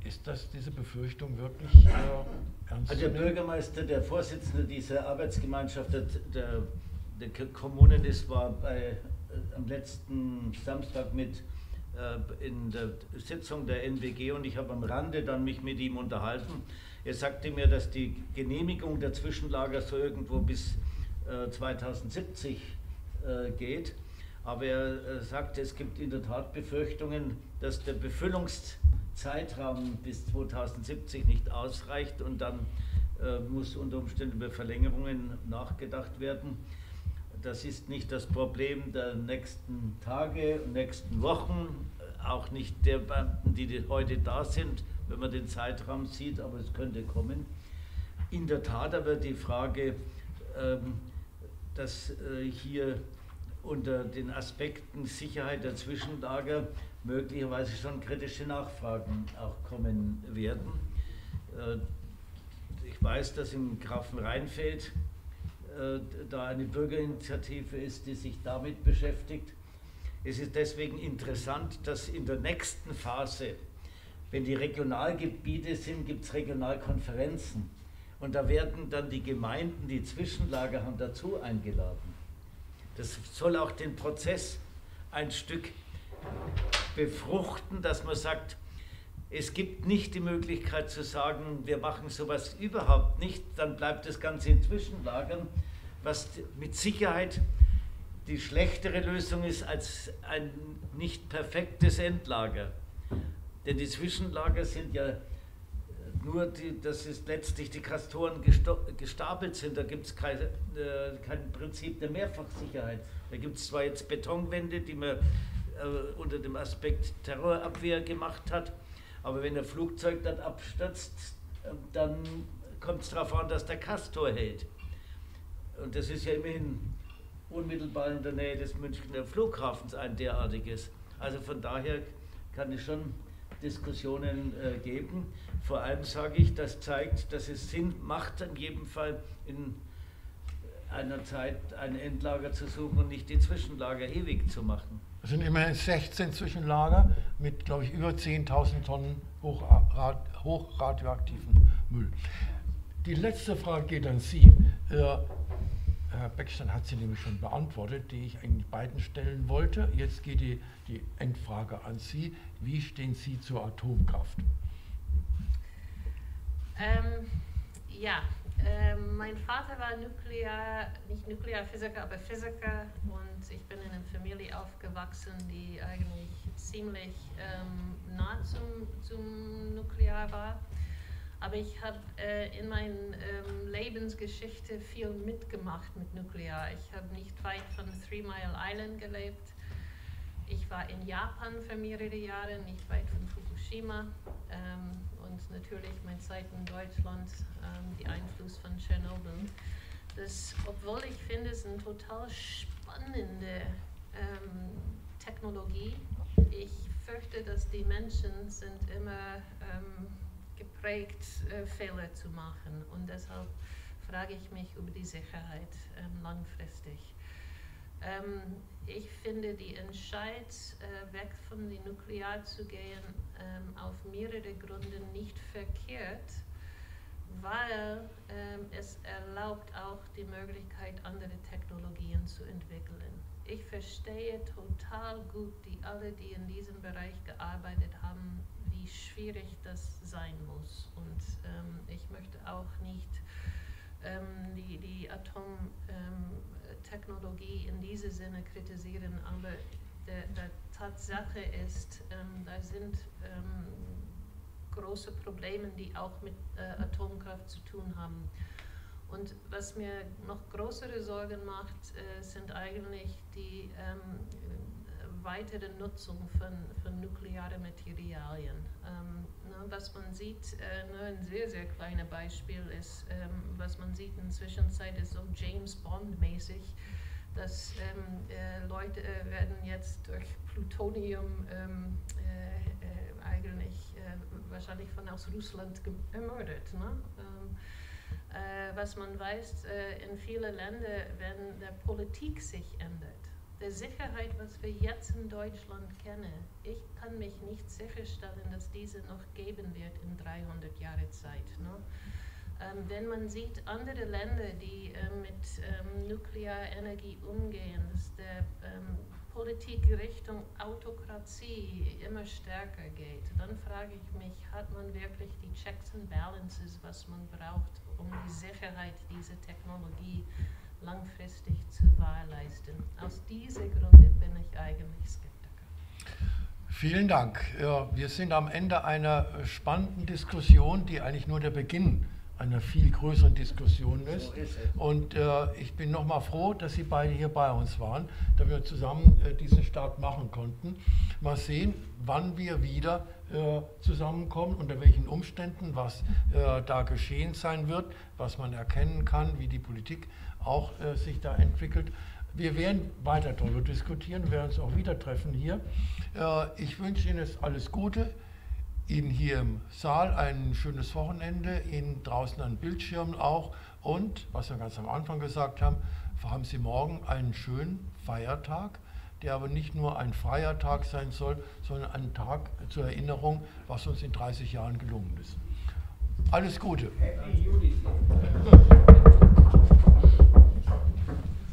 Ist das diese Befürchtung wirklich ernst? Also der Bürgermeister, der Vorsitzende dieser Arbeitsgemeinschaft der Kommunen ist, war am letzten Samstag mit in der Sitzung der NWG, und ich habe am Rande dann mich mit ihm unterhalten. Er sagte mir, dass die Genehmigung der Zwischenlager so irgendwo bis 2070 geht. Aber er sagte, es gibt in der Tat Befürchtungen, dass der Befüllungszeitraum bis 2070 nicht ausreicht, und dann muss unter Umständen über Verlängerungen nachgedacht werden. Das ist nicht das Problem der nächsten Tage und nächsten Wochen, auch nicht der Beamten, die heute da sind, wenn man den Zeitraum sieht, aber es könnte kommen. In der Tat aber die Frage, dass hier unter den Aspekten Sicherheit der Zwischenlager möglicherweise schon kritische Nachfragen auch kommen werden. Ich weiß, dass im Grafenrheinfeld da eine Bürgerinitiative ist, die sich damit beschäftigt. Es ist deswegen interessant, dass in der nächsten Phase, wenn die Regionalgebiete sind, gibt es Regionalkonferenzen. Und da werden dann die Gemeinden, die Zwischenlager haben, dazu eingeladen. Das soll auch den Prozess ein Stück befruchten, dass man sagt, es gibt nicht die Möglichkeit zu sagen, wir machen sowas überhaupt nicht, dann bleibt das Ganze in Zwischenlagern, was mit Sicherheit die schlechtere Lösung ist als ein nicht perfektes Endlager. Denn die Zwischenlager sind ja nur, das ist letztlich die Kastoren gestapelt sind, da gibt es kein Prinzip der Mehrfachsicherheit. Da gibt es zwar jetzt Betonwände, die man unter dem Aspekt Terrorabwehr gemacht hat, aber wenn ein Flugzeug dann abstürzt, dann kommt es darauf an, dass der Kastor hält. Und das ist ja immerhin unmittelbar in der Nähe des Münchner Flughafens ein derartiges. Also von daher kann es schon Diskussionen geben. Vor allem sage ich, das zeigt, dass es Sinn macht, in jedem Fall in einer Zeit ein Endlager zu suchen und nicht die Zwischenlager ewig zu machen. Es sind immerhin 16 Zwischenlager mit, glaube ich, über 10.000 Tonnen hochradioaktiven Müll. Die letzte Frage geht an Sie. Herr Beckstein hat sie nämlich schon beantwortet, die ich eigentlich beiden stellen wollte. Jetzt geht die Endfrage an Sie. Wie stehen Sie zur Atomkraft? Mein Vater war nicht Nuklearphysiker, aber Physiker, und ich bin in einer Familie aufgewachsen, die eigentlich ziemlich nah zum Nuklear war. Aber ich habe in meiner Lebensgeschichte viel mitgemacht mit Nuklear. Ich habe nicht weit von Three Mile Island gelebt. Ich war in Japan für mehrere Jahre, nicht weit von Fukushima. Und natürlich meine Zeit in Deutschland, die Einfluss von Tschernobyl. Das, obwohl ich finde, es ist eine total spannende Technologie. Ich fürchte, dass die Menschen sind immer geprägt, Fehler zu machen. Und deshalb frage ich mich über die Sicherheit langfristig. Ich finde, die Entscheid, weg von dem Nuklear zu gehen, auf mehrere Gründe nicht verkehrt, weil es erlaubt auch die Möglichkeit, andere Technologien zu entwickeln. Ich verstehe total gut alle, die in diesem Bereich gearbeitet haben, wie schwierig das sein muss. Und ich möchte auch nicht die Atomtechnologie in diesem Sinne kritisieren, aber die Tatsache ist, da sind große Probleme, die auch mit Atomkraft zu tun haben. Und was mir noch größere Sorgen macht, sind eigentlich die weitere Nutzung von nuklearen Materialien. Was man sieht, nur ein sehr, sehr kleines Beispiel ist, was man sieht in der Zwischenzeit, ist so James Bond-mäßig, dass Leute werden jetzt durch Plutonium eigentlich wahrscheinlich von aus Russland ermordet. Ne? Was man weiß, in vielen Ländern, wenn der Politik sich ändert, der Sicherheit, was wir jetzt in Deutschland kennen, ich kann mich nicht sicherstellen, dass diese noch geben wird in 300 Jahren Zeit. Ne? Wenn man sieht, andere Länder, die mit Nuklearenergie umgehen, dass der Politik Richtung Autokratie immer stärker geht, dann frage ich mich, hat man wirklich die Checks and Balances, was man braucht, um die Sicherheit dieser Technologie langfristig zu wahrleisten. Aus diesem Grunde bin ich eigentlich Skeptiker. Vielen Dank. Ja, wir sind am Ende einer spannenden Diskussion, die eigentlich nur der Beginn einer viel größeren Diskussion ist. So ist es. Und ich bin nochmal froh, dass Sie beide hier bei uns waren, da wir zusammen diesen Start machen konnten. Mal sehen, wann wir wieder zusammenkommen, unter welchen Umständen, was da geschehen sein wird, was man erkennen kann, wie die Politik auch sich da entwickelt. Wir werden weiter darüber diskutieren, werden uns auch wieder treffen hier. Ich wünsche Ihnen alles Gute, Ihnen hier im Saal ein schönes Wochenende, Ihnen draußen an Bildschirmen auch und, was wir ganz am Anfang gesagt haben, haben Sie morgen einen schönen Feiertag, der aber nicht nur ein freier Tag sein soll, sondern ein Tag zur Erinnerung, was uns in 30 Jahren gelungen ist. Alles Gute. Happy Unity.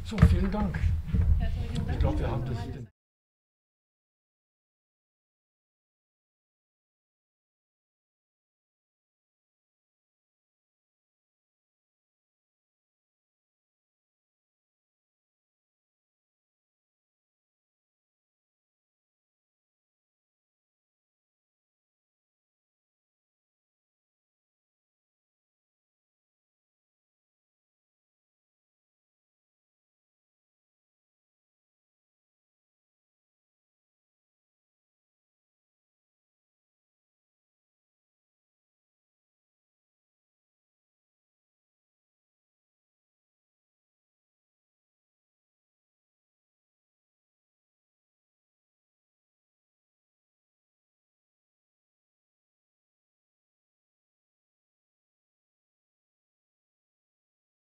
So, vielen Dank. Ich glaube, wir haben das...